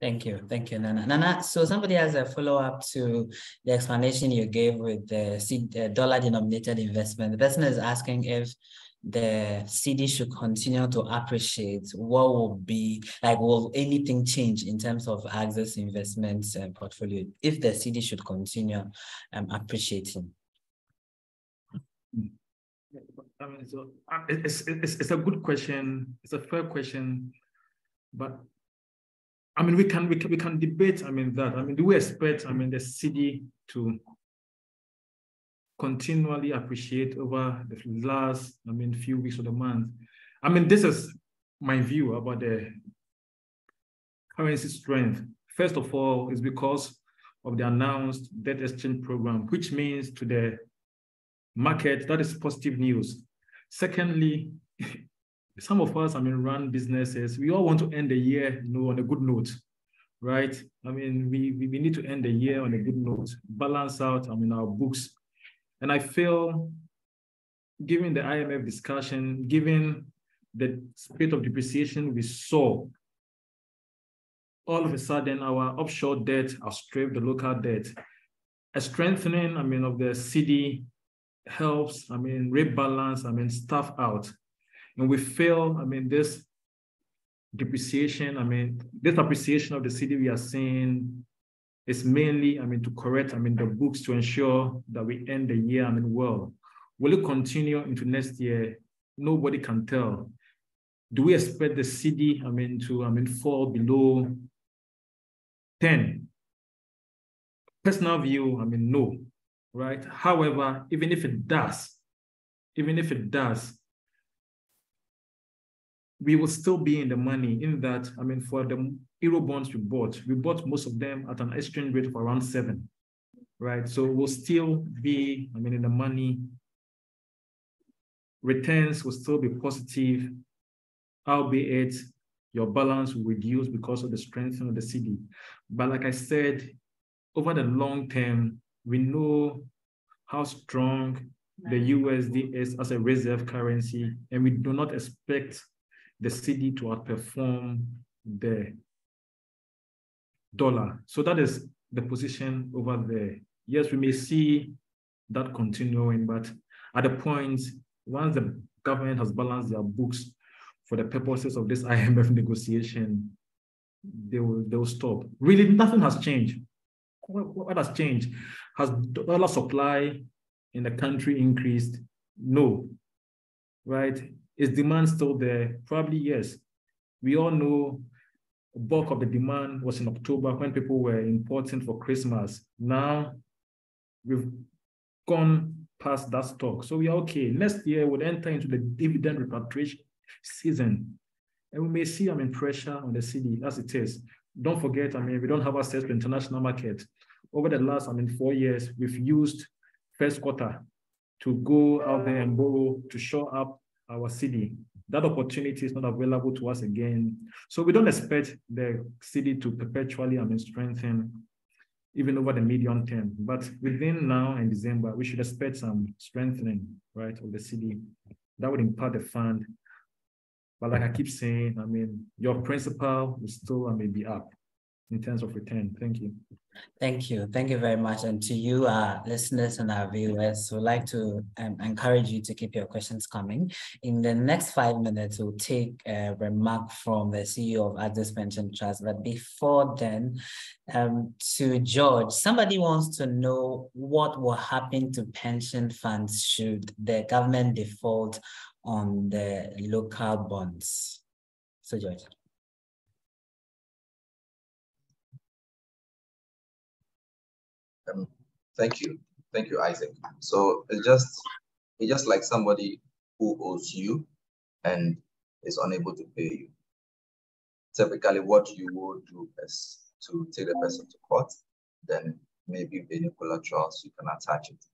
Thank you. Thank you, Nana. Nana, so somebody has a follow-up to the explanation you gave with the dollar-denominated investment. The person is asking if the CD should continue to appreciate. What will be, will anything change in terms of Axis investments portfolio if the CD should continue appreciating? It's a good question. It's a fair question, but we can debate. Do we expect the CD to continually appreciate over the last few weeks of the month? This is my view about the currency strength. First of all, is because of the announced debt exchange program, which means to the market that is positive news. Secondly, some of us, run businesses. We all want to end the year, on a good note, right? We need to end the year on a good note, balance out, our books. And I feel, given the IMF discussion, given the spate of depreciation we saw, all of a sudden our offshore debt outstripped the local debt. A strengthening, of the CD helps, rebalance, stuff out. And we feel, this depreciation, this appreciation of the CD we are seeing is mainly, to correct, the books to ensure that we end the year, well. Will it continue into next year? Nobody can tell. Do we expect the CD, to, fall below 10? Personal view, no, right? However, even if it does, we will still be in the money in that, for the Euro bonds we bought most of them at an exchange rate of around 7, right? So we'll still be, in the money. Returns will still be positive, albeit your balance will reduce because of the strength of the CD. But like I said, over the long term, we know how strong the USD is as a reserve currency, and we do not expect the cedi to outperform the dollar. So that is the position over there. Yes, we may see that continuing, but at a point, once the government has balanced their books for the purposes of this IMF negotiation, they will stop. Really, nothing has changed. What has changed? Has dollar supply in the country increased? No, right? Is demand still there? Probably yes. We all know the bulk of the demand was in October when people were importing for Christmas. Now we've gone past that stock. So we are okay. Next year we'll enter into the dividend repatriation season. And we may see, I mean, pressure on the cedi as it is. Don't forget, I mean, we don't have access to international market. Over the last, I mean, 4 years, we've used first quarter to go out there and borrow to shore up our cedi. That opportunity is not available to us again. So we don't expect the cedi to perpetually, I mean, strengthen even over the medium term. But within now and December, we should expect some strengthening, right, of the cedi. That would impact the fund. But like I keep saying, I mean, your principal will still be up in terms of return. Thank you. Thank you. Thank you very much. And to you, our listeners and our viewers, we'd like to encourage you to keep your questions coming. In the next 5 minutes, we'll take a remark from the CEO of Axis Pension Trust. But before then, to George, somebody wants to know what will happen to pension funds should the government default on the local bonds. So, George. Thank you, Isaac. So it's just like somebody who owes you and is unable to pay you. Typically, what you would do is to take the person to court, then maybe with any collaterals you can attach it.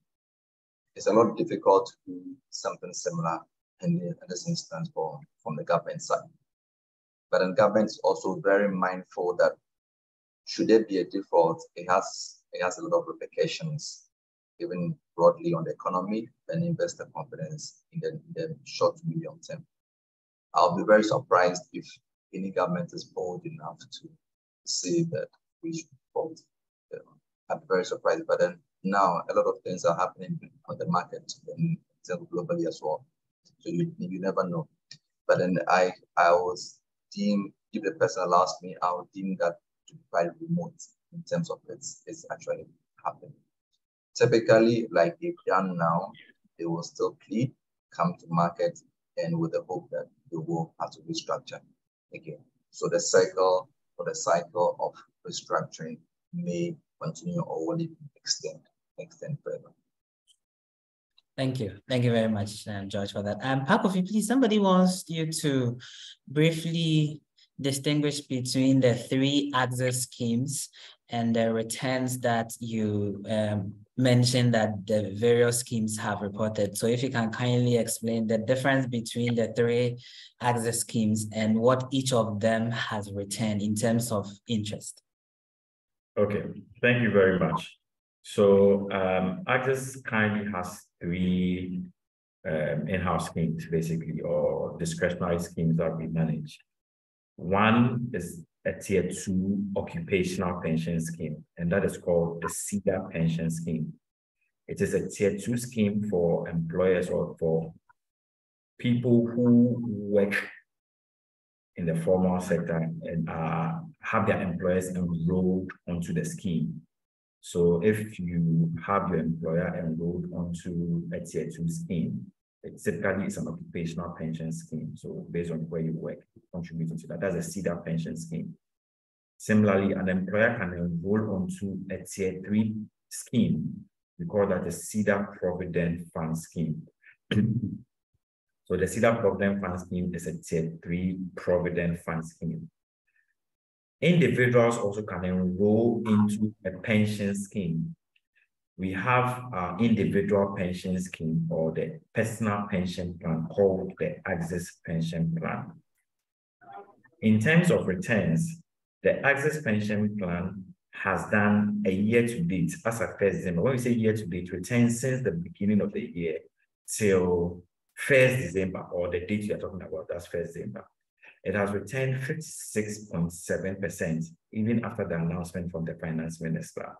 It's a lot difficult to do something similar in this instance from the government side. But the government is also very mindful that should there be a default, it has a lot of repercussions, even broadly on the economy and investor confidence in the short to medium term. I'll be very surprised if any government is bold enough to say that we should default. I'll be very surprised. But then now a lot of things are happening on the market and globally as well. So you never know. But then I was deemed, if the person allows me, I would deem that to be quite remote in terms of it's actually happening. Typically, like if done now, they will still plead, come to market, and with the hope that they will have to restructure again. So the cycle of restructuring may continue or will extend further. Thank you. Thank you very much, George, for that. Pa Kofi, please, somebody wants you to briefly distinguish between the three Axis schemes and the returns that you mentioned that the various schemes have reported. So if you can kindly explain the difference between the three Axis schemes and what each of them has returned in terms of interest. Okay, thank you very much. So Axis kindly has three in-house schemes, basically, or discretionary schemes that we manage. One is a tier 2 occupational pension scheme, and that is called the Cedar Pension Scheme. It is a tier 2 scheme for employers or for people who work in the formal sector and have their employers enrolled onto the scheme. So if you have your employer enrolled onto a tier 2 scheme, it typically is an occupational pension scheme. So based on where you work, contributing to that, that's a Cedar pension scheme. Similarly, an employer can enroll onto a tier 3 scheme. We call that the Cedar Provident Fund Scheme. So the Cedar Provident Fund Scheme is a tier 3 Provident Fund Scheme. Individuals also can enroll into a pension scheme. We have our individual pension scheme or the personal pension plan called the Axis Pension Plan. In terms of returns, the Axis Pension Plan has done a year-to-date as at 1st December. When we say year-to-date, returns since the beginning of the year till 1st December, or the date we are talking about, that's 1st December, it has returned 56.7%, even after the announcement from the finance minister.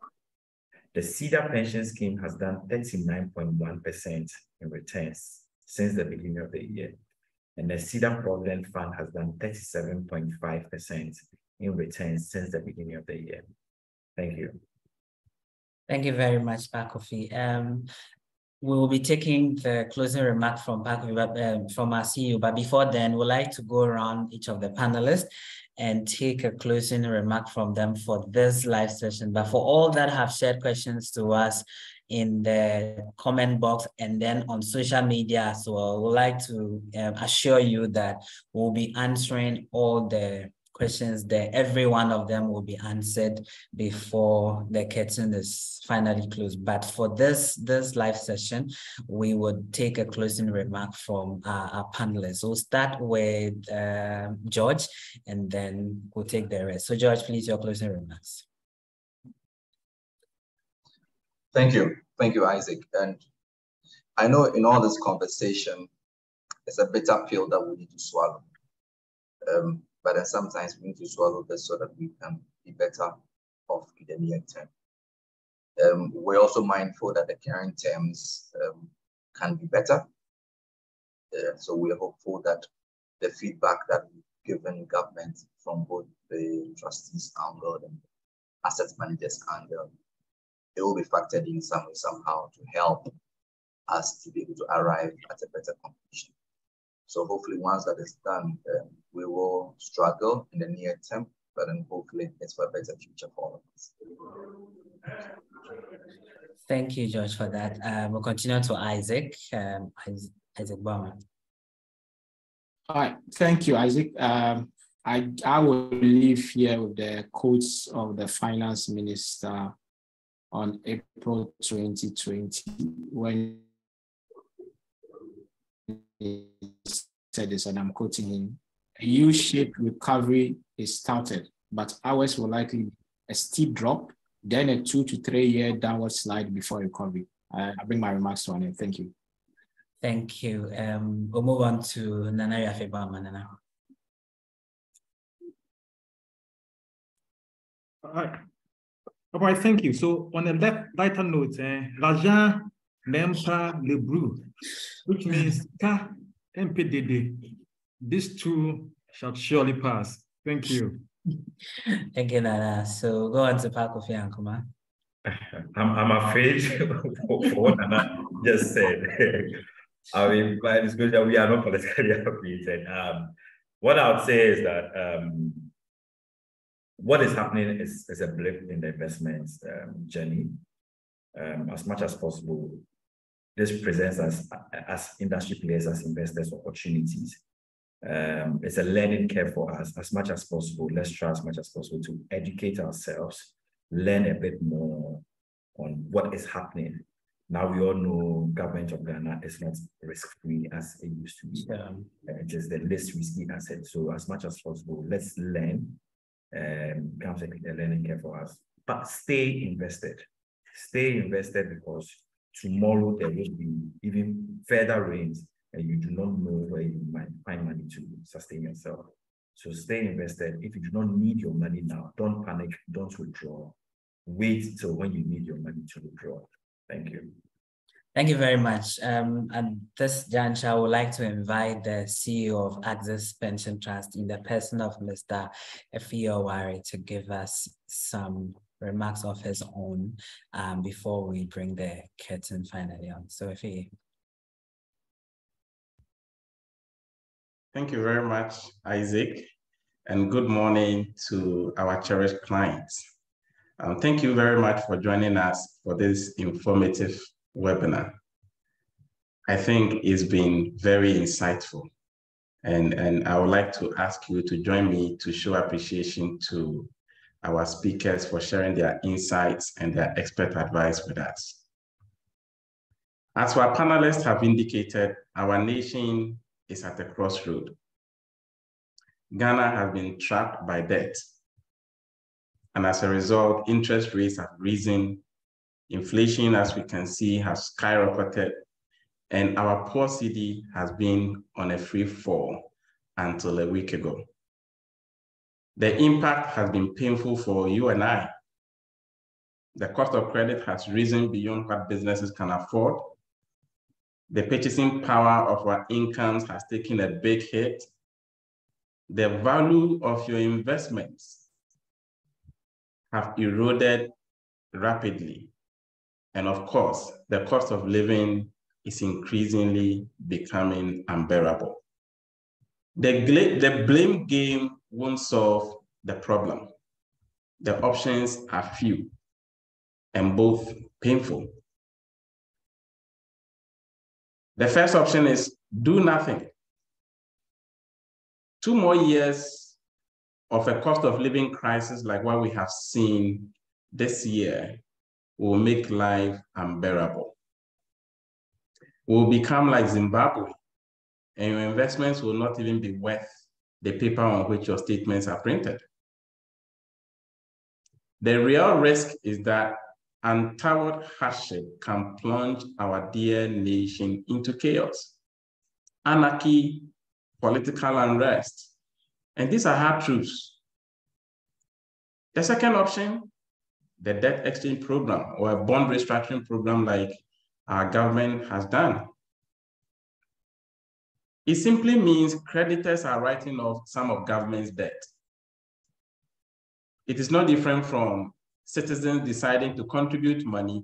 The Cedar Pension Scheme has done 39.1% in returns since the beginning of the year. And the Cedar Provident Fund has done 37.5% in returns since the beginning of the year. Thank you. Thank you very much, Pa Kofi. We will be taking the closing remark from Pa Kofi, from our CEO, but before then, we'd like to go around each of the panelists and take a closing remark from them for this live session. But for all that have shared questions to us in the comment box and then on social media as well, we'd like to assure you that we'll be answering all the questions there. Every one of them will be answered before the curtain is finally closed. But for this live session, we would take a closing remark from our panelists. We'll start with George, and then we'll take the rest. So George, please, your closing remarks. Thank you. Thank you, Isaac. And I know in all this conversation, it's a bitter pill that we need to swallow. But then sometimes we need to swallow this so that we can be better off in the near term. We're also mindful that the current terms can be better. So we are hopeful that the feedback that we've given government from both the trustees angle and asset managers angle, it will be factored in somehow to help us to be able to arrive at a better conclusion. So hopefully once that is done, we will struggle in the near term, but then hopefully it's for a better future for all of us. Thank you, George, for that. We'll continue to Isaac, Isaac Boamah. All right, thank you, Isaac. I will leave here with the quotes of the finance minister on April 2020, when he said this, and I'm quoting him: "A U-shaped recovery is touted, but ours will likely be a steep drop, then a 2 to 3 year downward slide before recovery." I bring my remarks to an end. Thank you. Thank you. We'll move on to Nana Yaw Afriyie Boamah now. All right, thank you. So on a lighter note, Raja Lempa Lebru, which means Ka MPDD. These two shall surely pass. Thank you. Thank you, Nana. So go on to Pa Kofi Ankomah. I'm afraid for what Nana just said. I mean, by disclosure, we are not politically affiliated. What I would say is that what is happening is a blip in the investment journey. As much as possible, this presents us as industry players, as investors, opportunities. It's a learning curve for us. As much as possible, let's try as much as possible to educate ourselves, learn a bit more on what is happening. Now we all know government of Ghana is not risk-free as it used to be. It is the least risky asset. So as much as possible, let's learn. Comes a learning curve for us. But stay invested. Stay invested, because tomorrow there will be even further rains, and you do not know where you might find money to sustain yourself. So stay invested. If you do not need your money now, don't panic, don't withdraw. Wait till when you need your money to withdraw. Thank you. Thank you very much. At this juncture, I would like to invite the CEO of Axis Pension Trust in the person of Mr. Efio Awari to give us some remarks of his own before we bring the curtain finally on. So Efio. Thank you very much, Isaac, and good morning to our cherished clients. Thank you very much for joining us for this informative webinar. I think it's been very insightful, and I would like to ask you to join me to show appreciation to our speakers for sharing their insights and their expert advice with us. As our panelists have indicated, our nation is at a crossroad. Ghana has been trapped by debt, and as a result, interest rates have risen. Inflation, as we can see, has skyrocketed, and our poor cedi has been on a free fall until a week ago. The impact has been painful for you and I. The cost of credit has risen beyond what businesses can afford. The purchasing power of our incomes has taken a big hit. The value of your investments have eroded rapidly. And of course, the cost of living is increasingly becoming unbearable. The blame game won't solve the problem. The options are few and both painful. The first option is do nothing. 2 more years of a cost of living crisis like what we have seen this year will make life unbearable. We'll become like Zimbabwe, and your investments will not even be worth the paper on which your statements are printed. The real risk is that untoward hardship can plunge our dear nation into chaos, anarchy, political unrest, and these are hard truths. The second option, the debt exchange program or a bond restructuring program like our government has done. It simply means creditors are writing off some of government's debt. It is no different from citizens deciding to contribute money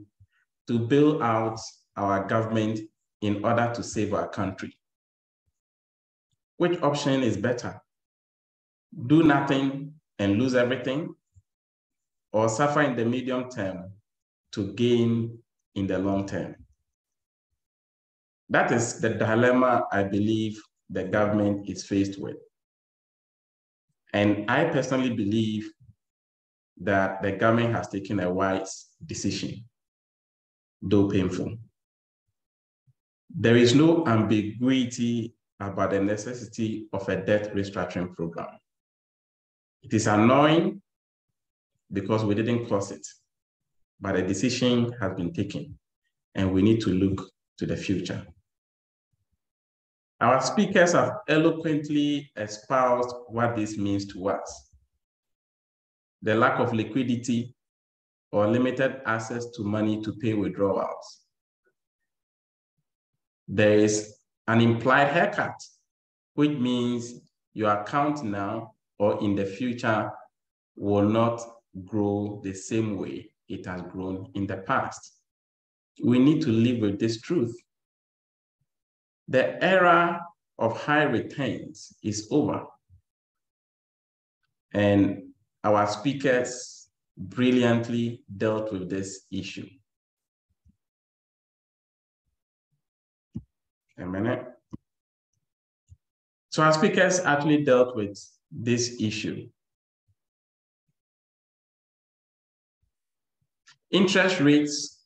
to bail out our government in order to save our country. Which option is better? Do nothing and lose everything, or suffer in the medium term to gain in the long term? That is the dilemma I believe the government is faced with. And I personally believe that the government has taken a wise decision, though painful. There is no ambiguity about the necessity of a debt restructuring program. It is annoying because we didn't cause it, but a decision has been taken and we need to look to the future. Our speakers have eloquently espoused what this means to us. The lack of liquidity or limited access to money to pay withdrawals. There is an implied haircut, which means your account now or in the future will not grow the same way it has grown in the past. We need to live with this truth. The era of high returns is over. And our speakers brilliantly dealt with this issue. A minute. So our speakers actually dealt with this issue. Interest rates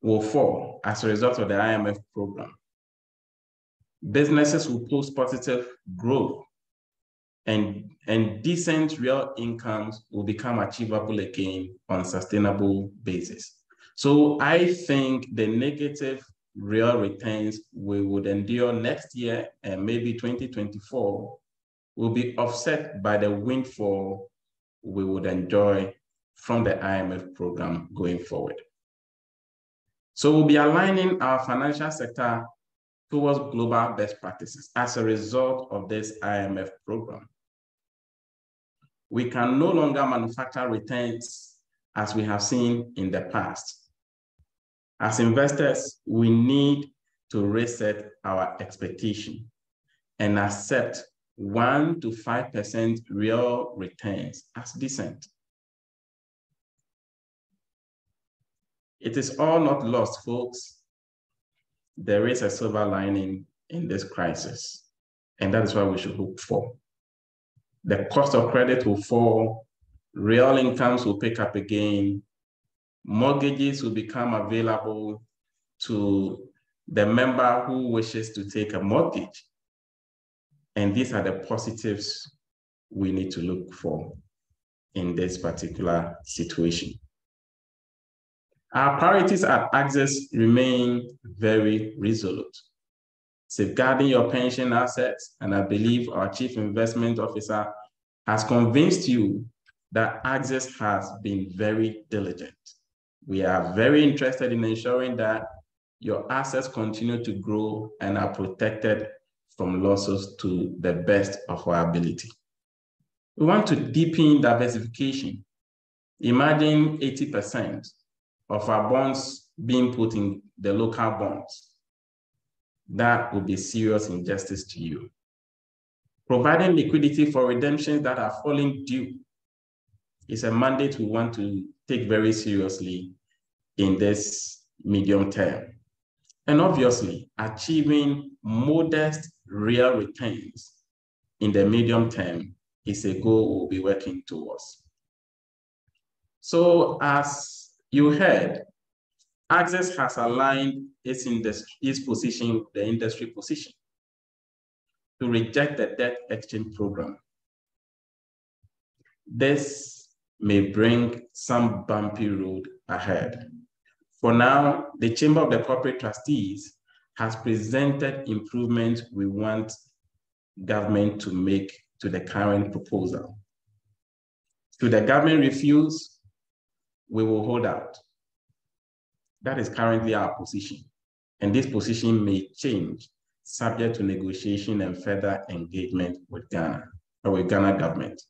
will fall as a result of the IMF program. Businesses will post positive growth and decent real incomes will become achievable again on a sustainable basis. So I think the negative real returns we would endure next year and maybe 2024 will be offset by the windfall we would enjoy from the IMF program going forward. So we'll be aligning our financial sector towards global best practices as a result of this IMF program. We can no longer manufacture returns as we have seen in the past. As investors, we need to reset our expectation and accept 1 to 5% real returns as decent. It is all not lost, folks. There is a silver lining in this crisis, and that is what we should hope for. The cost of credit will fall, real incomes will pick up again, mortgages will become available to the member who wishes to take a mortgage. And these are the positives we need to look for in this particular situation. Our priorities at Axis remain very resolute: safeguarding your pension assets, and I believe our Chief Investment Officer has convinced you that Axis has been very diligent. We are very interested in ensuring that your assets continue to grow and are protected from losses to the best of our ability. We want to deepen diversification. Imagine 80% of our bonds being put in the local bonds. That would be serious injustice to you. Providing liquidity for redemptions that are falling due is a mandate we want to take very seriously in this medium term. And obviously, achieving modest real returns in the medium term is a goal we'll be working towards. So as you heard, Axis has aligned its position with the industry position to reject the debt exchange program. This may bring some bumpy road ahead. For now, the Chamber of the Corporate Trustees has presented improvements we want government to make to the current proposal. Should the government refuse, we will hold out. That is currently our position, and this position may change subject to negotiation and further engagement with Ghana or with Ghana government.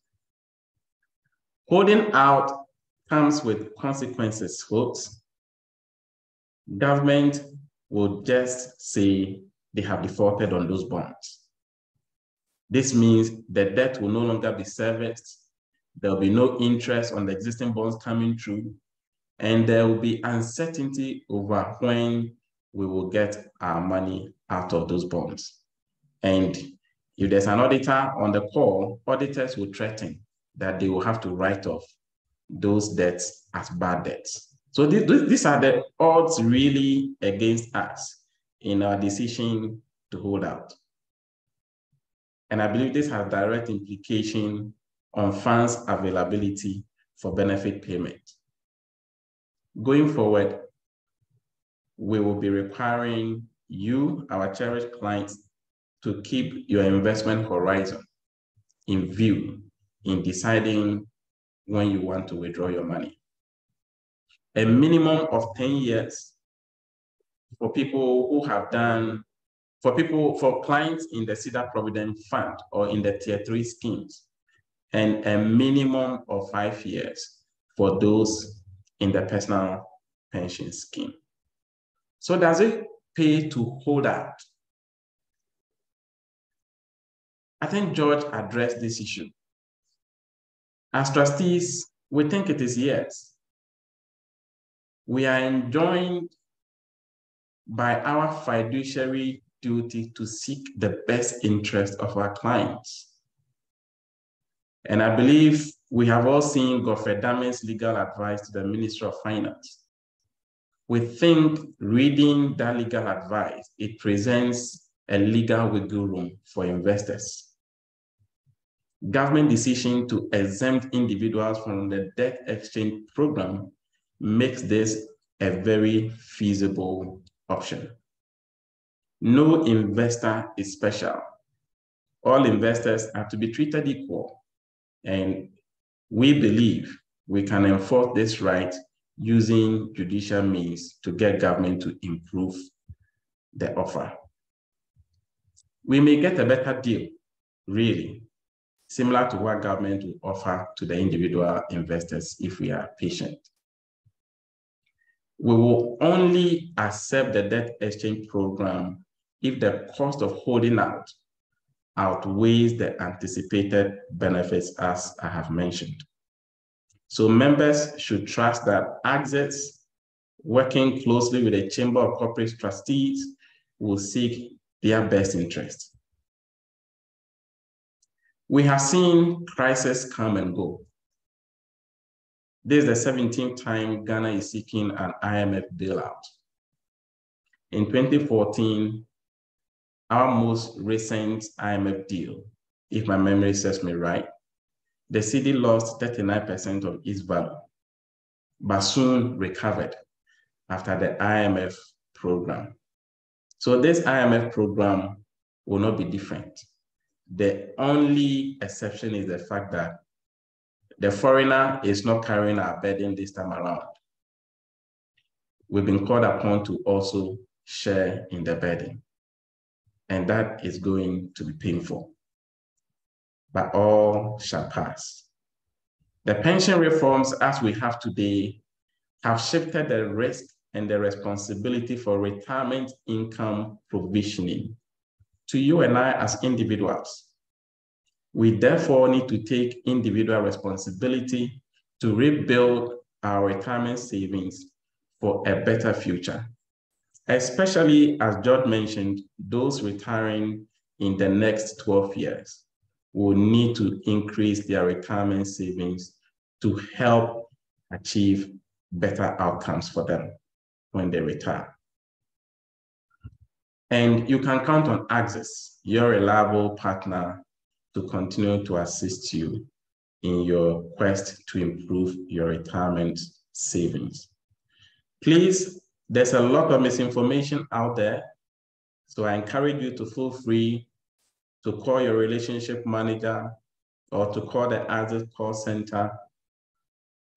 Holding out comes with consequences, folks. Government will just say they have defaulted on those bonds. This means the debt will no longer be serviced. There will be no interest on the existing bonds coming through, and there will be uncertainty over when we will get our money out of those bonds. And if there's an auditor on the call, auditors will threaten that they will have to write off those debts as bad debts. So these are the odds really against us in our decision to hold out. And I believe this has direct implication on funds availability for benefit payment. Going forward, we will be requiring you, our cherished clients, to keep your investment horizon in view in deciding when you want to withdraw your money. A minimum of 10 years for people who have done, for clients in the Cedar Provident Fund or in the Tier 3 schemes, and a minimum of 5 years for those in the personal pension scheme. So does it pay to hold out? I think George addressed this issue. As trustees, we think it is yes. We are enjoined by our fiduciary duty to seek the best interest of our clients. And I believe we have all seen Godfrey Dame's legal advice to the Minister of Finance. We think reading that legal advice, it presents a legal wiggle room for investors. Government decision to exempt individuals from the debt exchange program makes this a very feasible option. No investor is special. All investors are to be treated equal, and we believe we can enforce this right using judicial means to get government to improve the offer. We may get a better deal, really, similar to what government will offer to the individual investors if we are patient. We will only accept the debt exchange program if the cost of holding out outweighs the anticipated benefits, as I have mentioned. So members should trust that Axis, working closely with the Chamber of Corporate Trustees, will seek their best interest. We have seen crises come and go. This is the 17th time Ghana is seeking an IMF bailout. In 2014, our most recent IMF deal, if my memory serves me right, the city lost 39% of its value, but soon recovered after the IMF program. So this IMF program will not be different. The only exception is the fact that the foreigner is not carrying our burden this time around. We've been called upon to also share in the burden, and that is going to be painful. But all shall pass. The pension reforms as we have today have shifted the risk and the responsibility for retirement income provisioning to you and I as individuals. We therefore need to take individual responsibility to rebuild our retirement savings for a better future, especially as George mentioned, those retiring in the next 12 years will need to increase their retirement savings to help achieve better outcomes for them when they retire. And you can count on Axis, your reliable partner, to continue to assist you in your quest to improve your retirement savings. Please, there's a lot of misinformation out there, so I encourage you to feel free to call your relationship manager or to call the Axis call center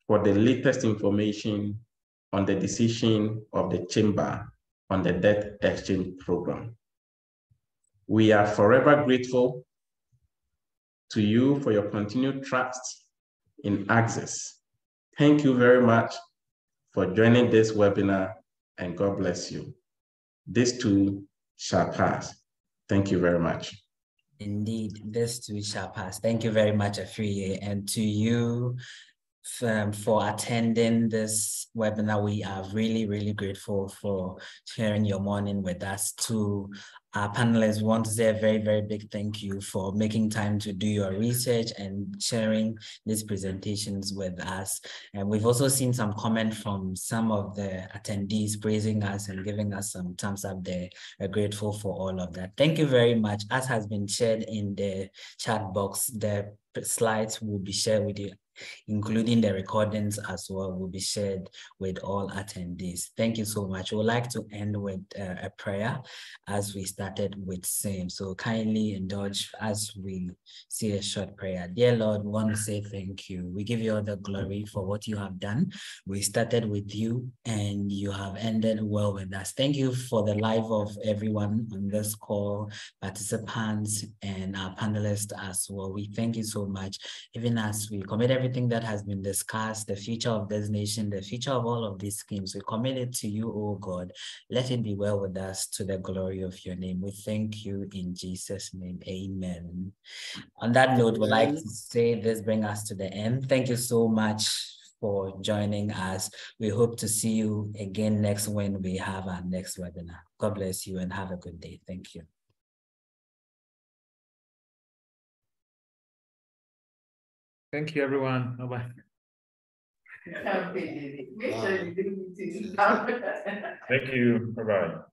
for the latest information on the decision of the Chamber on the debt exchange program. We are forever grateful to you for your continued trust in Axis. Thank you very much for joining this webinar, and God bless you. This too shall pass. Thank you very much. Indeed, this too shall pass. Thank you very much, Afriyie, and to you for attending this webinar. We are really, really grateful for sharing your morning with us. To our panelists, want to say a very, very big thank you for making time to do your research and sharing these presentations with us. And we've also seen some comment from some of the attendees praising us and giving us some thumbs up there. We're grateful for all of that. Thank you very much. As has been shared in the chat box, the slides will be shared with you, including the recordings as well, will be shared with all attendees. Thank you so much. We would like to end with a prayer as we started with same. So kindly indulge as we say a short prayer. Dear Lord, we want to say thank you. We give you all the glory for what you have done. We started with you and you have ended well with us. Thank you for the life of everyone on this call, participants and our panelists as well. We thank you so much. Even as we committed everything that has been discussed, the future of this nation, the future of all of these schemes, we commit it to you, oh God. Let it be well with us to the glory of your name. We thank you in Jesus' name. Amen. On that note, we'd like to say this brings us to the end. Thank you so much for joining us. We hope to see you again next when we have our next webinar. God bless you and have a good day. Thank you. Thank you, everyone. Bye-bye. Thank you. Bye-bye.